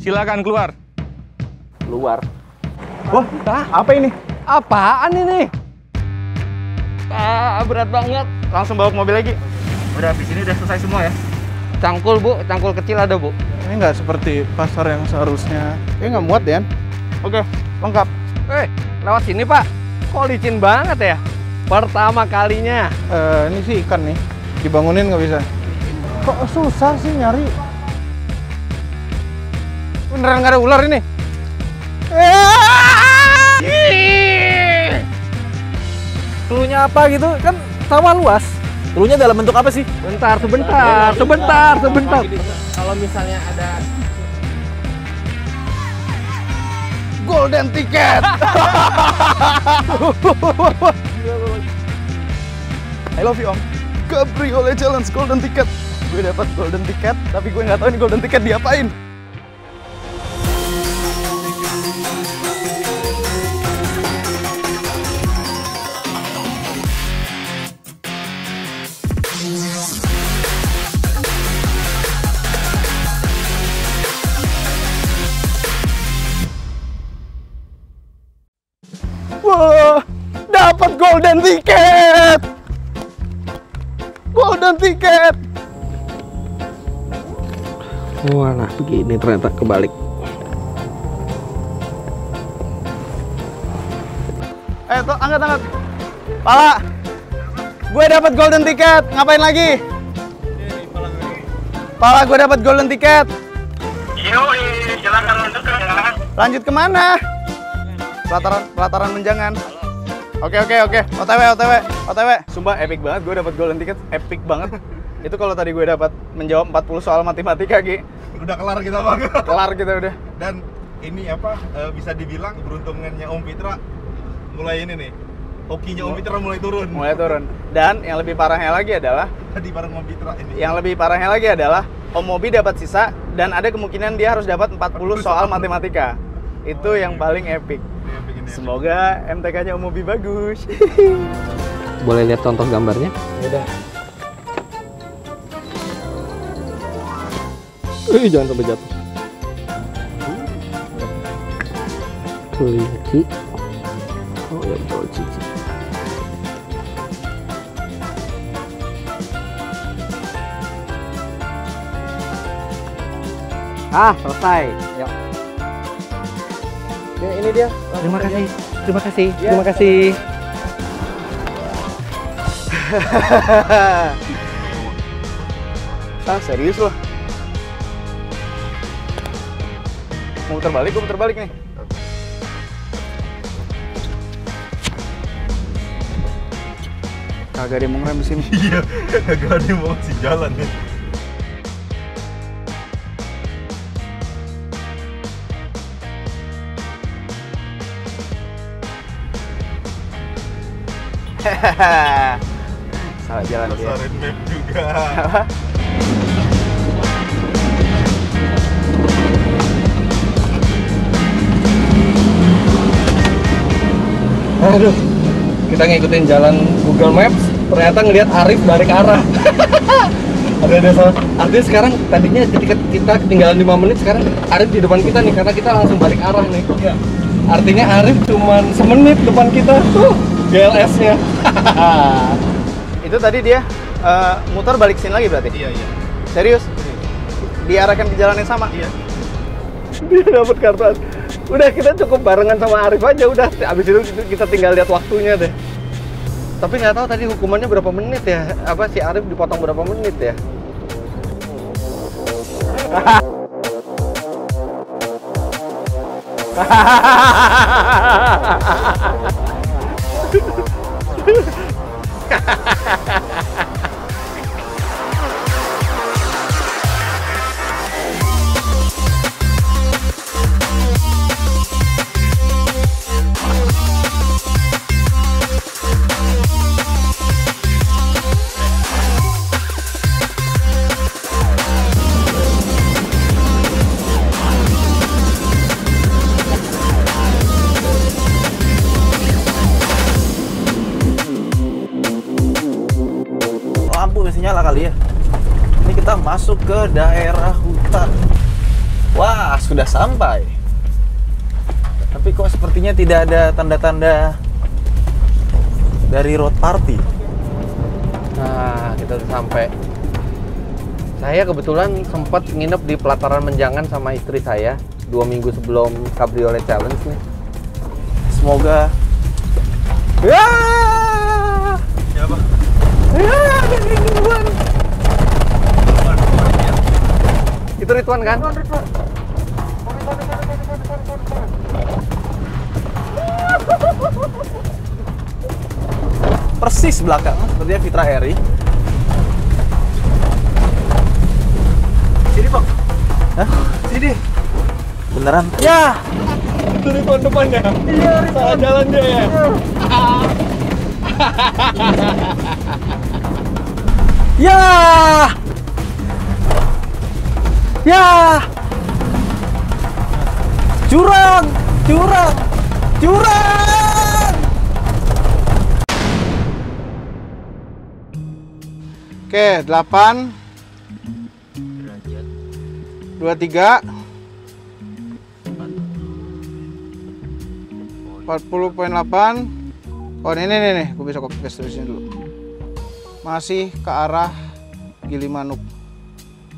Silakan keluar. Keluar. Wah, apa ini? Apaan ini? Berat banget. Langsung bawa ke mobil lagi. Udah, habis ini udah selesai semua ya. Cangkul, Bu. Cangkul kecil ada, Bu. Ini nggak seperti pasar yang seharusnya. Ini nggak muat, Den. Oke, lengkap. Eh, lewat sini, Pak. Kok licin banget ya? Pertama kalinya. Ini sih ikan nih. Dibangunin nggak bisa. Kok susah sih nyari? Beneran nggak ada ular ini? Telunya apa gitu? Kan sama luas. Telunya dalam bentuk apa sih? Sebentar. Kalau misalnya ada Golden Ticket. I love you, Om. Cabriolet Challenge Golden Ticket. Gue dapat Golden Ticket, tapi gue nggak tahu ini Golden Ticket diapain. Dapat Golden Ticket. Golden Ticket. Wah, nah begini ternyata kebalik. Eh, tuh angkat. Pala. Gue dapat Golden Ticket. Ngapain lagi? Pala, gue dapat Golden Ticket. Yoi, silakan lanjut ke mana? Lanjut ke mana? Pelataran Menjangan. Oke. OTW. Sumpah epic banget, gue dapat Golden Ticket, epic banget. Itu kalau tadi gue dapat menjawab 40 soal matematika, Ki. Udah kelar kita, Bang. Kelar kita udah. Dan ini bisa dibilang keberuntungannya Om Fitra mulai ini nih. Hokinya Om Fitra mulai turun. Dan yang lebih parahnya lagi adalah tadi bareng Om Fitra ini. Yang lebih parahnya lagi adalah Om Mobi dapat sisa dan ada kemungkinan dia harus dapat 40 soal matematika. Itu yang paling epic. Semoga MTK-nya Om Mobi bagus. Boleh lihat contoh gambarnya? Udah. Jangan sampai jatuh. Kelinci. Oh, ya coba cici. Selesai. Yuk. Ya, ini dia. Terima kasih. Serius loh. Mau terbalik, gue muter balik nih. Kagak ada yang mau ngerem di sini. Iya, kagak ada yang mau ngasih jalan ya. Salah jalan dia. Sasarin map juga. Aduh, kita ngikutin jalan Google Maps, ternyata ngelihat Arief balik arah. Ada salah. Artinya sekarang tadinya ketika kita ketinggalan 5 menit, sekarang Arief di depan kita nih, karena kita langsung balik arah nih. Iya. Artinya Arief cuman semenit depan kita tuh. GLS-nya. Itu tadi dia muter balik sini lagi berarti? Iya. Serius? Diarahkan ke jalan yang sama? Iya. Dia dapat kartu. Udah, kita cukup barengan sama Arief aja udah. Abis itu kita tinggal lihat waktunya deh. Tapi nggak tahu tadi hukumannya berapa menit ya? Apa si Arief dipotong berapa menit ya? kali ya. Ini kita masuk ke daerah hutan. Wah, sudah sampai. Tapi kok sepertinya tidak ada tanda-tanda dari road party. Nah, kita udah sampai. Saya kebetulan sempat nginep di Pelataran Menjangan sama istri saya 2 minggu sebelum Cabriolet Challenge nih. Semoga. Ya. Siapa? Ya, Ridwan. Itu Ridwan kan? Ridwan. Persis belakang, sepertinya Fitra Eri. Sini, Bang. Hah? Sini. Beneran? Ya. Itu Ridwan depannya. Iya, Ridwan. Jalan dia ya. Ya. Ya. Curang, curang, curang. Oke, 8 23 40.8. Oh, ini gue bisa copy paste terusin dulu. Masih ke arah Gilimanuk.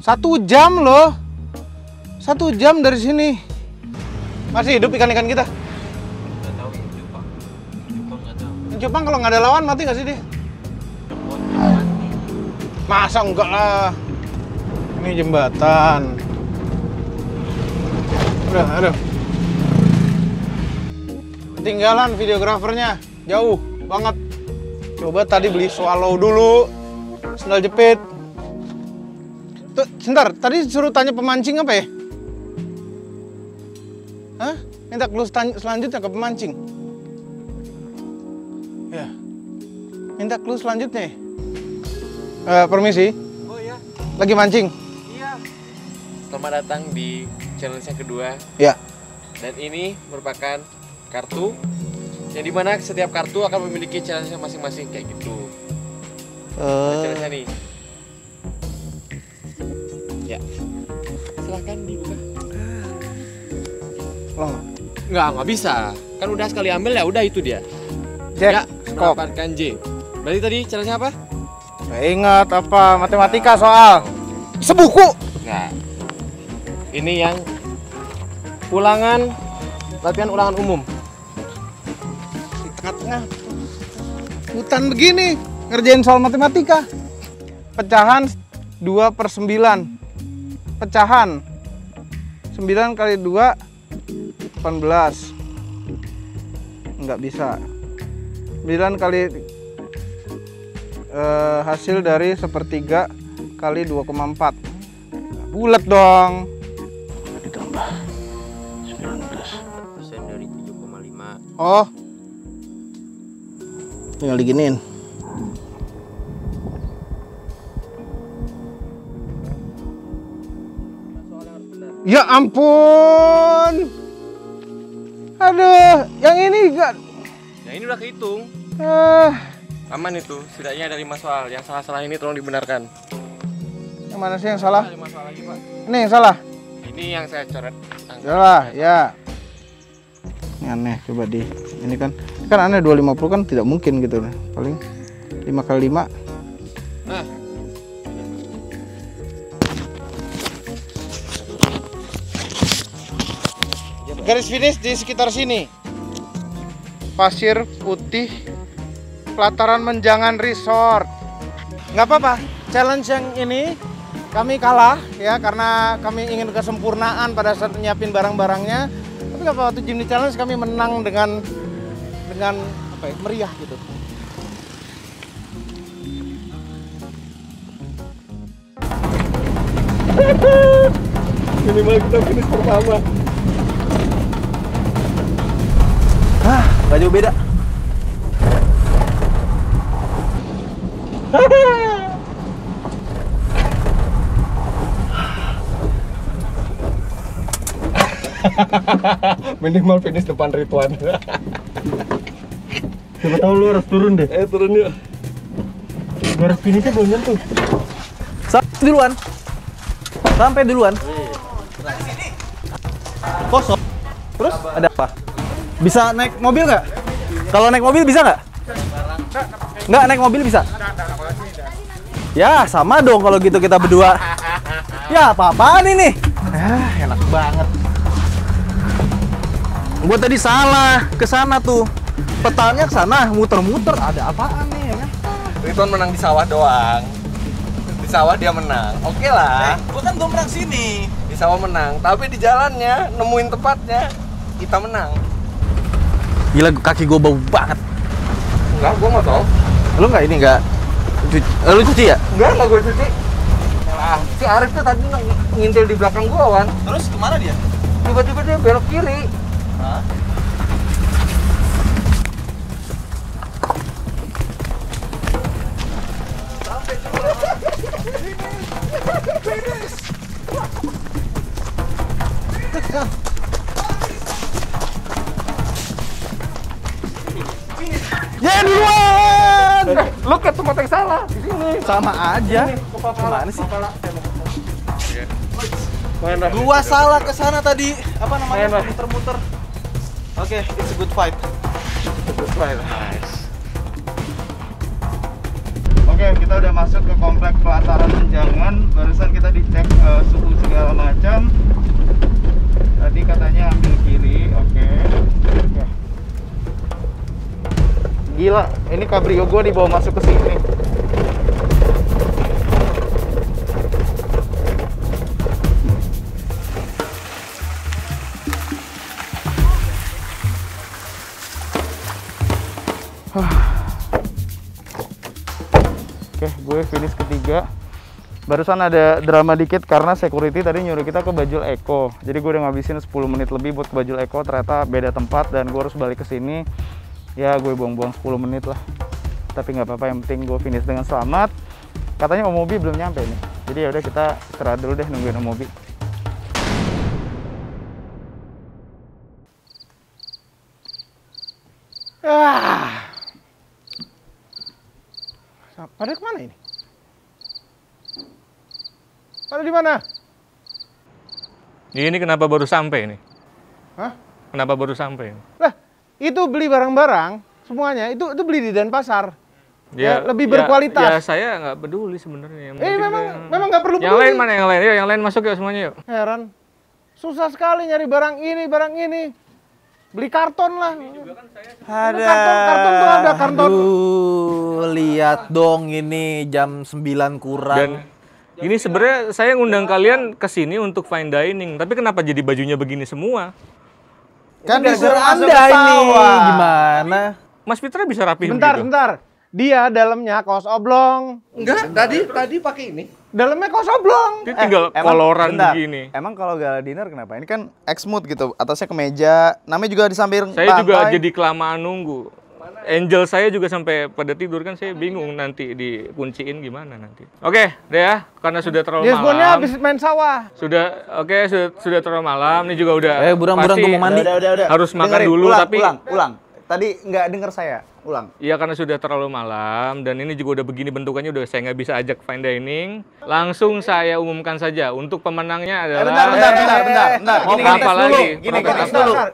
1 jam loh. 1 jam dari sini. Masih hidup ikan-ikan kita? Nggak tahu, hidup Pak. Hidup Pak kalau nggak ada lawan mati nggak sih dia? Masa enggak lah. Ini jembatan. Udah, aduh. Ketinggalan videografernya, jauh banget. Coba tadi beli swallow dulu, sendal jepit. Tuh, sebentar, tadi suruh tanya pemancing apa ya? Hah? Minta clue selanjutnya ke pemancing. Ya. Minta clue selanjutnya. Permisi. Oh iya. Lagi mancing. Selamat datang di challenge yang kedua. Ya. Dan ini merupakan kartu yang dimana setiap kartu akan memiliki challenge masing-masing kayak gitu. Challenge-nya nih. Ya. Silahkan dibuka. Oh. Nggak bisa. Kan udah sekali ambil ya udah itu dia. Jack. Mendapatkan J. Berarti tadi challenge-nya apa? Nggak ingat apa. Matematika soal. Sebuku. Nggak. Ini yang ulangan, latihan ulangan umum. Di tengah-tengah hutan begini, ngerjain soal matematika. Pecahan 2/9. Pecahan 9 kali 2, 18. Nggak bisa. 9 kali hasil dari 1/3 kali 2,4. Bulat dong. 19% dari 7,5. Oh, tinggal diginiin. Ya ampun. Aduh, yang ini enggak. Yang ini udah kehitung. Aman itu, setidaknya ada 5 soal. Yang salah-salah ini tolong dibenarkan. Yang mana sih yang salah? 5 soal lagi, Pak. Ini yang salah. Ini yang saya coret. Yalah, ya. Ini aneh, coba di. Ini kan aneh 250 kan tidak mungkin gitu. Paling 5 kali 5. Nah. Garis finish di sekitar sini. Pasir Putih, Pelataran Menjangan Resort. Nggak apa-apa, challenge yang ini kami kalah ya karena kami ingin kesempurnaan pada saat nyiapin barang-barangnya. Tapi waktu Jimny Challenge kami menang dengan apa ya, meriah gitu. Minimal kita finish pertama. Hah, gak jauh beda. Minimal finish depan Ridwan. Siapa tahu lu harus turun deh. Turun yuk. Garis finishnya belum nyentuh. Sampai duluan. Kosong. Terus ada apa? Bisa naik mobil nggak? Kalau naik mobil bisa nggak? Nggak naik mobil bisa? Ya sama dong kalau gitu kita berdua. Ya apa-apaan ini? Enak banget. Gue tadi salah ke sana tuh. Petalnya ke sana muter-muter. Ada apaan nih ya kan? Ridwan menang di sawah doang. Di sawah dia menang. Oke lah. Gue kan belum menang sini. Di sawah menang, tapi di jalannya nemuin tempatnya kita menang. Gila kaki gue bau banget. Enggak, gue nggak tahu. Lu nggak ini nggak? Lu cuci ya? Enggak gue cuci. Nah, si Arief tuh tadi ngintil di belakang gue, Wan. Terus kemana dia? Tiba-tiba dia belok kiri. Hah? Sampai dulu. Finish. Ya duluan. Lu ke tempat yang salah. Di sini sama aja. Kemana sih? Gua salah ke sana tadi. Apa namanya? Muter-muter. Oke, it's a good fight. Nice. Oke, kita udah masuk ke komplek Pelataran Menjangan. Barusan kita dicek suhu segala macam. Tadi katanya ambil kiri, oke. Gila, ini cabrio gue dibawa masuk ke sini. Oke, gue finish ketiga. Barusan ada drama dikit karena security tadi nyuruh kita ke Bajul Eko. Jadi gue udah ngabisin 10 menit lebih buat ke Bajul Eko. Ternyata beda tempat dan gue harus balik ke sini. Ya gue buang-buang 10 menit lah, tapi nggak apa-apa, yang penting gue finish dengan selamat. Katanya Om Mobi belum nyampe nih, jadi ya udah kita istirahat dulu deh nungguin Om Mobi. Pada kemana ini? Pada di mana? Ini kenapa baru sampai ini? Hah? Kenapa baru sampai ini? Lah. Itu beli barang-barang semuanya, itu beli di Denpasar. Ya, lebih berkualitas. Ya saya nggak peduli sebenarnya. Memang nggak perlu peduli. Yang lain mana yang lain? Yuk, yang lain masuk ya semuanya yuk. Heran. Susah sekali nyari barang ini. Beli karton lah. Ini juga kan saya karton tuh ada karton. Aduh, lihat dong ini jam 9 kurang. Dan ini sebenarnya saya ngundang kalian ke sini untuk fine dining, tapi kenapa jadi bajunya begini semua? Kan disuruh Anda ini, gimana? Mas Fitra bisa rapihin bentar. Dia dalamnya kaos oblong. Enggak, tadi pakai ini. Dalamnya kaos oblong. Dia tinggal koloran begini. Emang kalau gala dinner kenapa? Ini kan X-mood gitu, atasnya kemeja. Namanya juga di samping pantai. Saya juga jadi kelamaan nunggu. Angel saya juga sampai pada tidur kan, saya bingung nanti dikunciin gimana nanti. Oke, deh ya, karena sudah terlalu malam. Diskonnya habis main sawah. Sudah terlalu malam, ini juga udah. Burang-burang mau mandi. Udah. Harus makan dulu tapi ulang. Tadi nggak dengar saya. Ulang. Iya, karena sudah terlalu malam dan ini juga udah begini bentukannya, udah saya nggak bisa ajak fine dining. Langsung saya umumkan saja untuk pemenangnya adalah bentar.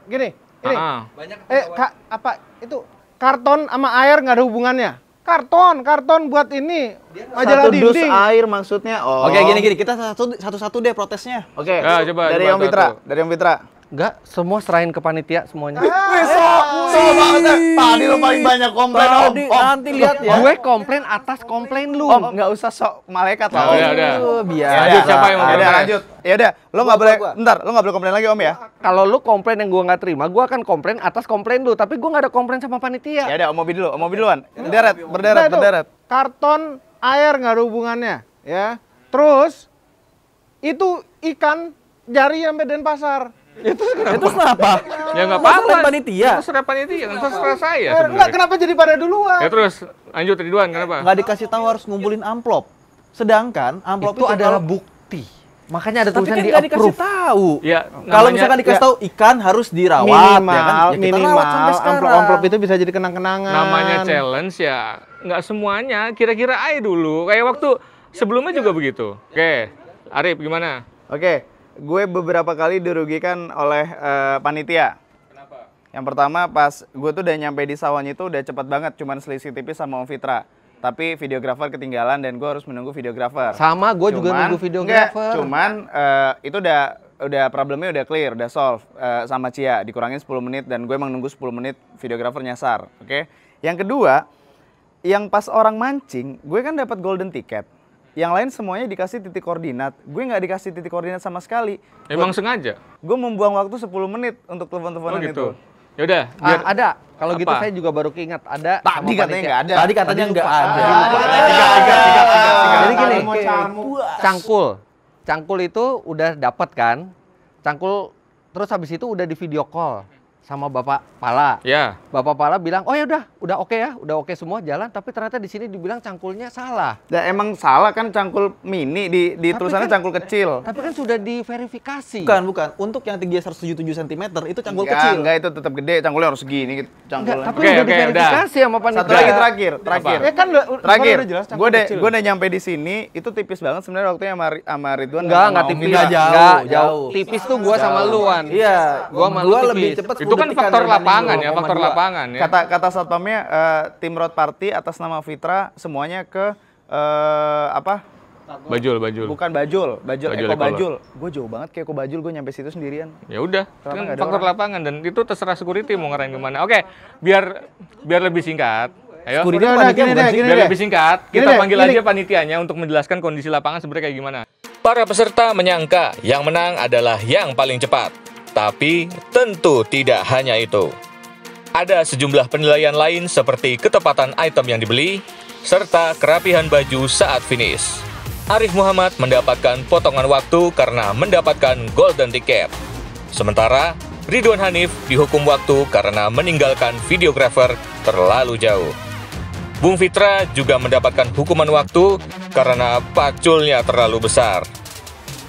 Gini. Apa itu? Karton sama air nggak ada hubungannya. Karton buat ini majalah dinding. Satu dus air maksudnya. Oh. Oke, gini kita satu-satu deh protesnya. Oke. Ya, coba dari Om Fitra. Enggak, semua serahin ke panitia semuanya. Tadi lo paling banyak komplain Om. Nanti lihat ya. Gue komplain atas komplain lu. Om, enggak usah sok malaikat lah. Ya udah. Biasa. Lanjut siapa yang mau lanjut? Ya udah, lo nggak boleh. Bentar, lo nggak boleh komplain lagi Om ya. Kalau lu komplain yang gue nggak terima, gue akan komplain atas komplain lu. Tapi gue nggak ada komplain sama panitia. Ya udah, Om Mobi dulu. Om Mobi duluan. Berderet. Karton, air nggak ada hubungannya, ya. Terus itu ikan jari sampai Denpasar. Itu kenapa? Ya nggak apa-apa. Panitia. Terserah panitia, terserah saya. Enggak, kenapa jadi pada duluan? Ya terus, lanjut duluan kenapa? Nggak dikasih tahu harus ngumpulin amplop. Sedangkan amplop itu adalah bukti. Makanya ada tulisan kan di approve. Tahu. Ya, kalau misalkan dikasih tahu ikan harus dirawat minimal amplop itu bisa jadi kenang-kenangan. Namanya challenge ya. Nggak semuanya, kira-kira aja dulu. Kayak waktu Sebelumnya juga begitu. Oke, Arief gimana? Oke, gue beberapa kali dirugikan oleh panitia. Kenapa? Yang pertama pas gue tuh udah nyampe di Sawan itu udah cepet banget, cuman selisih tipis sama Om Fitra. Tapi videografer ketinggalan dan gue harus menunggu videografer. Sama, gue juga nunggu videografer. Itu udah problemnya udah clear, udah solve sama Cia. Dikurangin 10 menit dan gue emang nunggu 10 menit videografer nyasar. Oke. Yang kedua, yang pas orang mancing, gue kan dapat golden ticket. Yang lain semuanya dikasih titik koordinat. Gue nggak dikasih titik koordinat sama sekali. Emang sengaja? Gue membuang waktu 10 menit untuk telepon-teleponan gitu. Yaudah, ada. Kalau gitu saya juga baru keinget ada. Tadi katanya nggak ada. Tadi katanya nggak ada. Jadi gini, cangkul itu udah dapet kan. Cangkul terus habis itu udah di video call sama Bapak Pala. Ya. Bapak Pala bilang, oh yaudah, udah oke semua jalan. Tapi ternyata di sini dibilang cangkulnya salah. Nah, emang salah kan cangkul mini di tulisannya kan, cangkul kecil. Tapi kan sudah diverifikasi. Bukan. Untuk yang tinggi 177 cm itu cangkul kecil. Enggak, itu tetap gede. Cangkulnya harus segini. Cangkulnya. Tapi udah diverifikasi sama panitia. Satu lagi terakhir. Ya kan terakhir. Gue udah nyampe di sini, itu tipis banget sebenarnya waktunya sama Ridwan. Enggak tipis. Jauh. Tipis tuh gue sama Luan. Iya. Gue sama Luan lebih cepet. Itu kan faktor lapangan ya, Kata satpamnya tim Road Party atas nama Fitra semuanya ke Bajul. Bukan Bajul Eko Bajul. Gue jauh banget ke Eko Bajul, gue nyampe situ sendirian. Ya udah, kan faktor lapangan dan itu terserah security mau ngarahin kemana. Oke, biar lebih singkat. Ayo, kita panggil aja panitianya untuk menjelaskan kondisi lapangan sebenarnya kayak gimana. Para peserta menyangka yang menang adalah yang paling cepat. Tapi tentu tidak hanya itu. Ada sejumlah penilaian lain seperti ketepatan item yang dibeli, serta kerapihan baju saat finish. Arief Muhammad mendapatkan potongan waktu karena mendapatkan golden ticket. Sementara Ridwan Hanif dihukum waktu karena meninggalkan videografer terlalu jauh. Bung Fitra juga mendapatkan hukuman waktu karena paculnya terlalu besar.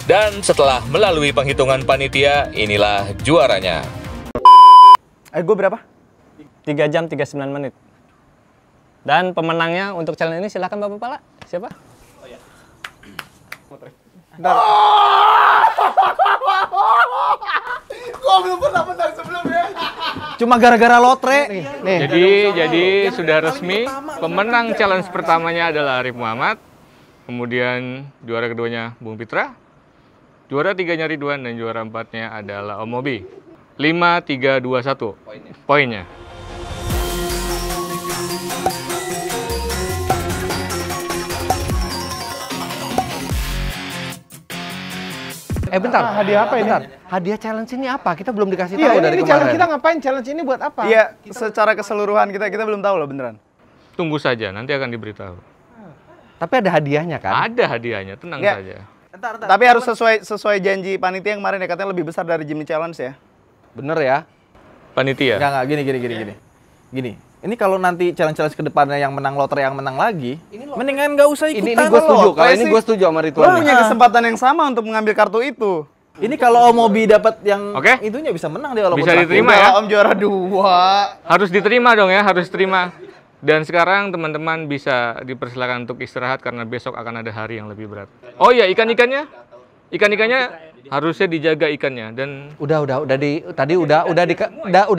Dan setelah melalui penghitungan panitia, inilah juaranya. Gue berapa? 3 jam 39 menit. Dan pemenangnya untuk challenge ini silahkan Bapak Pala. Siapa? Oh ya. Gue belum pernah menang sebelumnya. Cuma gara-gara lotre. Nih. Jadi sudah resmi pemenang challenge pertamanya adalah Arief Muhammad. Kemudian juara keduanya Bung Fitra. Juara 3-nya Ridwan dan juara 4-nya adalah Om Mobi. 5-3-2-1 poinnya. Bentar. Hadiah apa ini? Hadiah challenge ini apa? Kita belum dikasih tahu dari kemarin. Challenge kita ngapain? Challenge ini buat apa? Iya, secara keseluruhan kita belum tahu loh beneran. Tunggu saja, nanti akan diberitahu. Tapi ada hadiahnya kan? Ada hadiahnya, tenang saja. Entar. Tapi harus sesuai janji panitia yang kemarin ya, katanya lebih besar dari Jimny Challenge ya. Bener ya? Panitia? Enggak, gini. Ini kalau nanti challenge-challenge ke depannya yang menang lotre yang menang lagi, mendingan nggak usah ikutan. Ini gue setuju, kalau ini gue setuju sama Ridwan. Lo punya kesempatan yang sama untuk mengambil kartu itu. Ini kalau Om Mobi dapat yang itunya bisa menang dia. Bisa diterima ya? Om juara 2. Harus diterima dong ya, harus terima. Dan sekarang teman-teman bisa dipersilakan untuk istirahat karena besok akan ada hari yang lebih berat. Oh iya, ikan-ikannya harusnya dijaga ikannya dan udah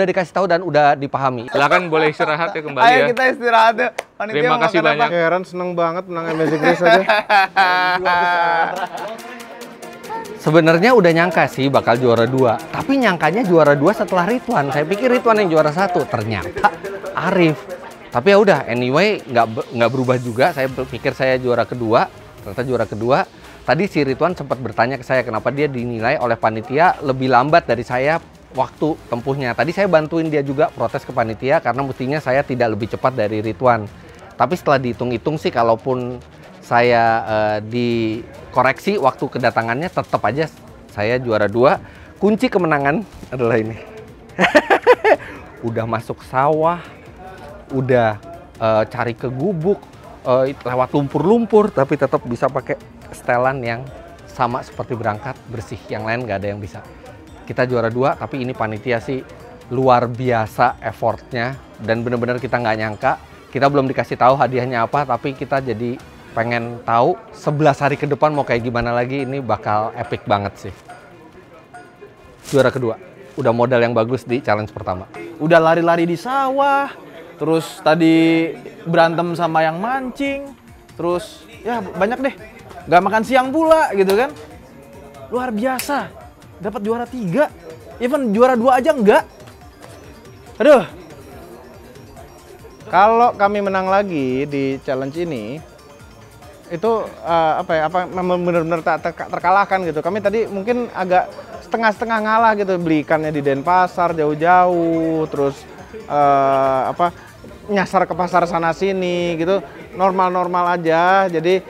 dikasih tahu dan udah dipahami. Silakan boleh istirahat ya kembali. Ayo kita istirahat ya. Terima kasih banyak. Heran seneng banget menang MS Glow saja. Sebenarnya udah nyangka sih bakal juara 2, tapi nyangkanya juara 2 setelah Ridwan. Saya pikir Ridwan yang juara 1, ternyata Arief. Tapi ya udah, anyway nggak berubah juga. Saya pikir saya juara kedua, ternyata juara kedua. Tadi si Ridwan sempat bertanya ke saya kenapa dia dinilai oleh panitia lebih lambat dari saya waktu tempuhnya. Tadi saya bantuin dia juga protes ke panitia karena mestinya saya tidak lebih cepat dari Ridwan. Tapi setelah dihitung-hitung sih, kalaupun saya dikoreksi waktu kedatangannya, tetap aja saya juara 2. Kunci kemenangan adalah ini. Udah masuk sawah. Udah cari ke gubuk, lewat lumpur-lumpur, tapi tetap bisa pakai setelan yang sama seperti berangkat, bersih. Yang lain nggak ada yang bisa. Kita juara 2, tapi ini panitia sih luar biasa effortnya. Dan bener-bener kita nggak nyangka. Kita belum dikasih tahu hadiahnya apa, tapi kita jadi pengen tahu 11 hari ke depan mau kayak gimana lagi, ini bakal epic banget sih. Juara kedua, udah modal yang bagus di challenge pertama. Udah lari-lari di sawah, terus tadi berantem sama yang mancing, terus ya banyak deh. Gak makan siang pula gitu kan. Luar biasa, dapat juara 3, even juara 2 aja enggak. Aduh. Kalau kami menang lagi di challenge ini, itu benar-benar tak terkalahkan gitu. Kami tadi mungkin agak setengah-setengah ngalah gitu, beli ikannya di Denpasar jauh-jauh, terus nyasar ke pasar sana sini gitu, normal-normal aja. Jadi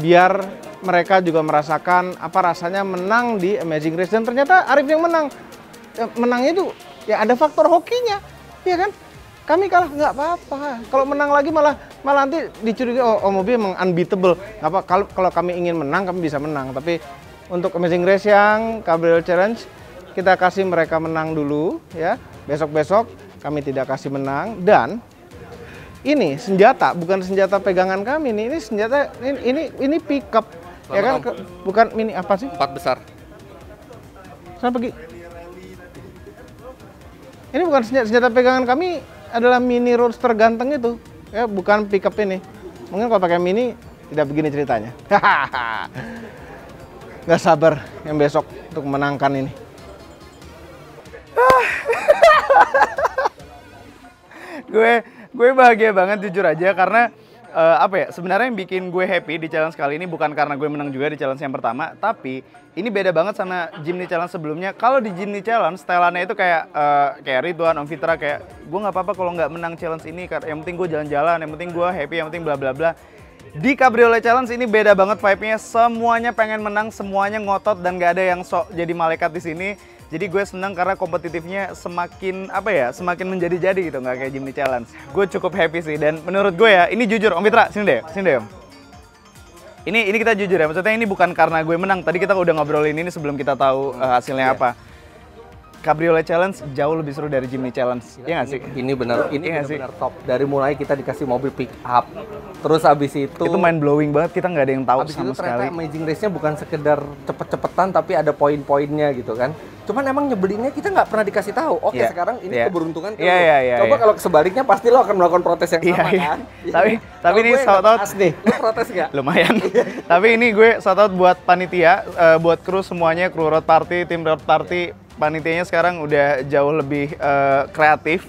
biar mereka juga merasakan apa rasanya menang di Amazing Race. Dan ternyata Arief yang menang. Menangnya itu ya ada faktor hokinya, ya kan? Kami kalah nggak apa-apa. Kalau menang lagi malah nanti dicurigai, oh Om Mobi emang unbeatable. Nggak apa, kalau kami ingin menang kami bisa menang. Tapi untuk Amazing Race yang Cabriolet Challenge kita kasih mereka menang dulu ya. Besok kami tidak kasih menang, dan ini senjata bukan senjata pegangan kami nih. Ini senjata ini pickup ya kan? Bukan mini apa sih? 4 besar. Sana pergi. Ini bukan senjata pegangan kami. Adalah mini roadster ganteng itu ya, bukan pickup ini. Mungkin kalau pakai mini tidak begini ceritanya. Nggak sabar yang besok untuk menangkan ini. gue bahagia banget jujur aja, karena sebenarnya yang bikin gue happy di challenge kali ini bukan karena gue menang juga di challenge yang pertama, tapi ini beda banget sama Jimny Challenge sebelumnya. Kalau di Jimny Challenge setelannya itu kayak Ridwan, Om Fitra, kayak gue nggak apa-apa kalau nggak menang challenge ini, yang penting gue jalan-jalan, yang penting gue happy, yang penting bla bla bla. Di Cabriolet Challenge ini beda banget vibe-nya, semuanya pengen menang, semuanya ngotot, dan nggak ada yang sok jadi malaikat di sini. Jadi gue senang karena kompetitifnya semakin semakin menjadi-jadi gitu, nggak kayak Jimny Challenge. Gue cukup happy sih, dan menurut gue ya, ini jujur Om Fitra, sini deh. Ini kita jujur ya, maksudnya ini bukan karena gue menang. Tadi kita udah ngobrolin ini sebelum kita tahu hasilnya apa. Cabriolet Challenge jauh lebih seru dari Jimny Challenge, iya nggak sih? Ini benar top. Dari mulai kita dikasih mobil pick up, terus abis itu mind blowing banget, kita nggak ada yang tahu sama sekali. Abis itu ternyata Amazing Race-nya bukan sekedar cepet-cepetan, tapi ada poin-poinnya gitu kan. Cuman emang nyebelinnya kita nggak pernah dikasih tahu. Oke, sekarang ini keberuntungan kan. Coba kalau sebaliknya pasti lo akan melakukan protes yang sama kan. Tapi ini shout-out nih. Lo protes nggak? Lumayan. Tapi ini gue shout-out buat panitia, buat kru semuanya, kru Road Party, tim Road Party. Panitianya sekarang udah jauh lebih kreatif.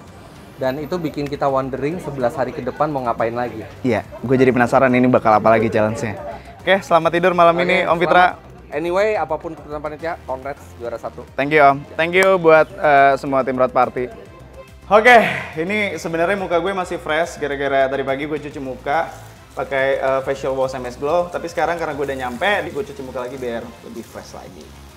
Dan itu bikin kita wondering 11 hari ke depan mau ngapain lagi. Iya, gue jadi penasaran ini bakal apa lagi challenge-nya. Oke, selamat tidur malam ini Om Fitra. Anyway, apapun keputusan panitia, congrats juara 1. Thank you Om. Thank you buat semua tim Road Party. Oke, ini sebenarnya muka gue masih fresh gara-gara tadi pagi gue cuci muka pakai facial wash MS Glow. Tapi sekarang karena gue udah nyampe, gue cuci muka lagi biar lebih fresh lagi.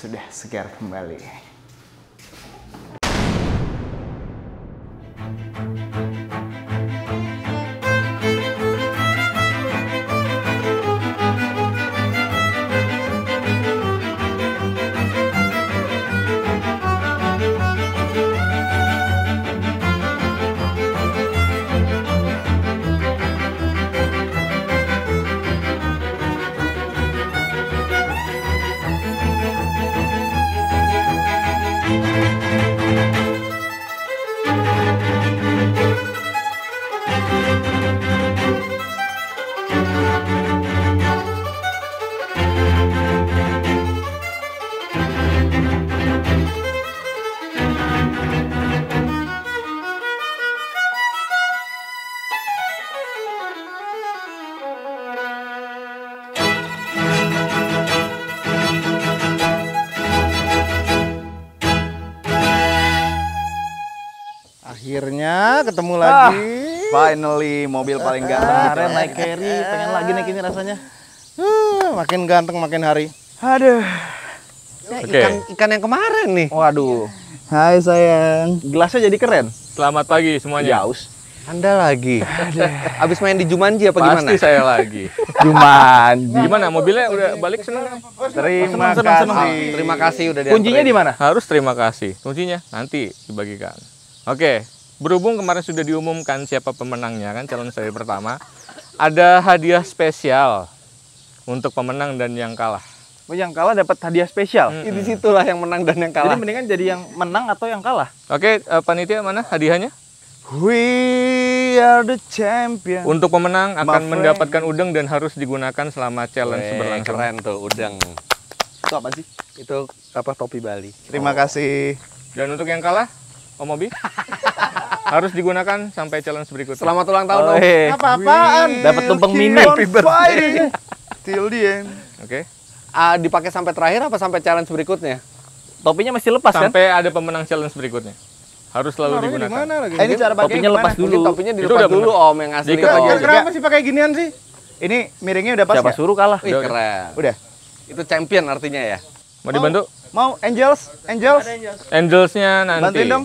Sudah segar kembali. Akhirnya ketemu lagi. Finally, mobil paling ganteng. Kemarin naik carry, pengen lagi naik ini rasanya. Makin ganteng makin hari. Aduh. Ikan yang kemarin nih. Waduh. Hai sayang. Gelasnya jadi keren. Selamat pagi semuanya. Jaus. Anda lagi. Abis main di Jumanji apa gimana? Pasti saya lagi. Jumanji. Gimana? Mobilnya udah balik senang? Terima kasih. Terima kasih udah diantarin. Kuncinya di mana? Harus terima kasih. Kuncinya nanti dibagikan. Oke, berhubung kemarin sudah diumumkan siapa pemenangnya kan challenge saya pertama, ada hadiah spesial untuk pemenang dan yang kalah. Oh, yang kalah dapat hadiah spesial. Di situlah yang menang dan yang kalah. Jadi mendingan jadi yang menang atau yang kalah. Oke, panitia mana hadiahnya? We are the champion. Untuk pemenang akan mendapatkan udeng dan harus digunakan selama challenge berlangsung. Keren tuh udeng. Itu apa sih? Itu apa, topi Bali. Terima kasih. Dan untuk yang kalah, Om Mobi harus digunakan sampai challenge berikutnya. Selamat ulang tahun, Om. Apa-apaan? Dapat tumpeng mini. Till the end. Oke. Dipakai sampai terakhir apa sampai challenge berikutnya? Topinya masih lepas sampai kan? Sampai ada pemenang challenge berikutnya. Harus selalu digunakan. Ini cara pakai topinya lepas dulu. Mungkin topinya dilepas dulu, Om, yang asli. Kenapa sih pakai ginian sih? Ini miringnya udah pas. Siapa suruh kalah? Wih, keren. Udah. Itu champion artinya ya. Mau dibantu? Mau Angels? Angelsnya nanti. Bantuin dong.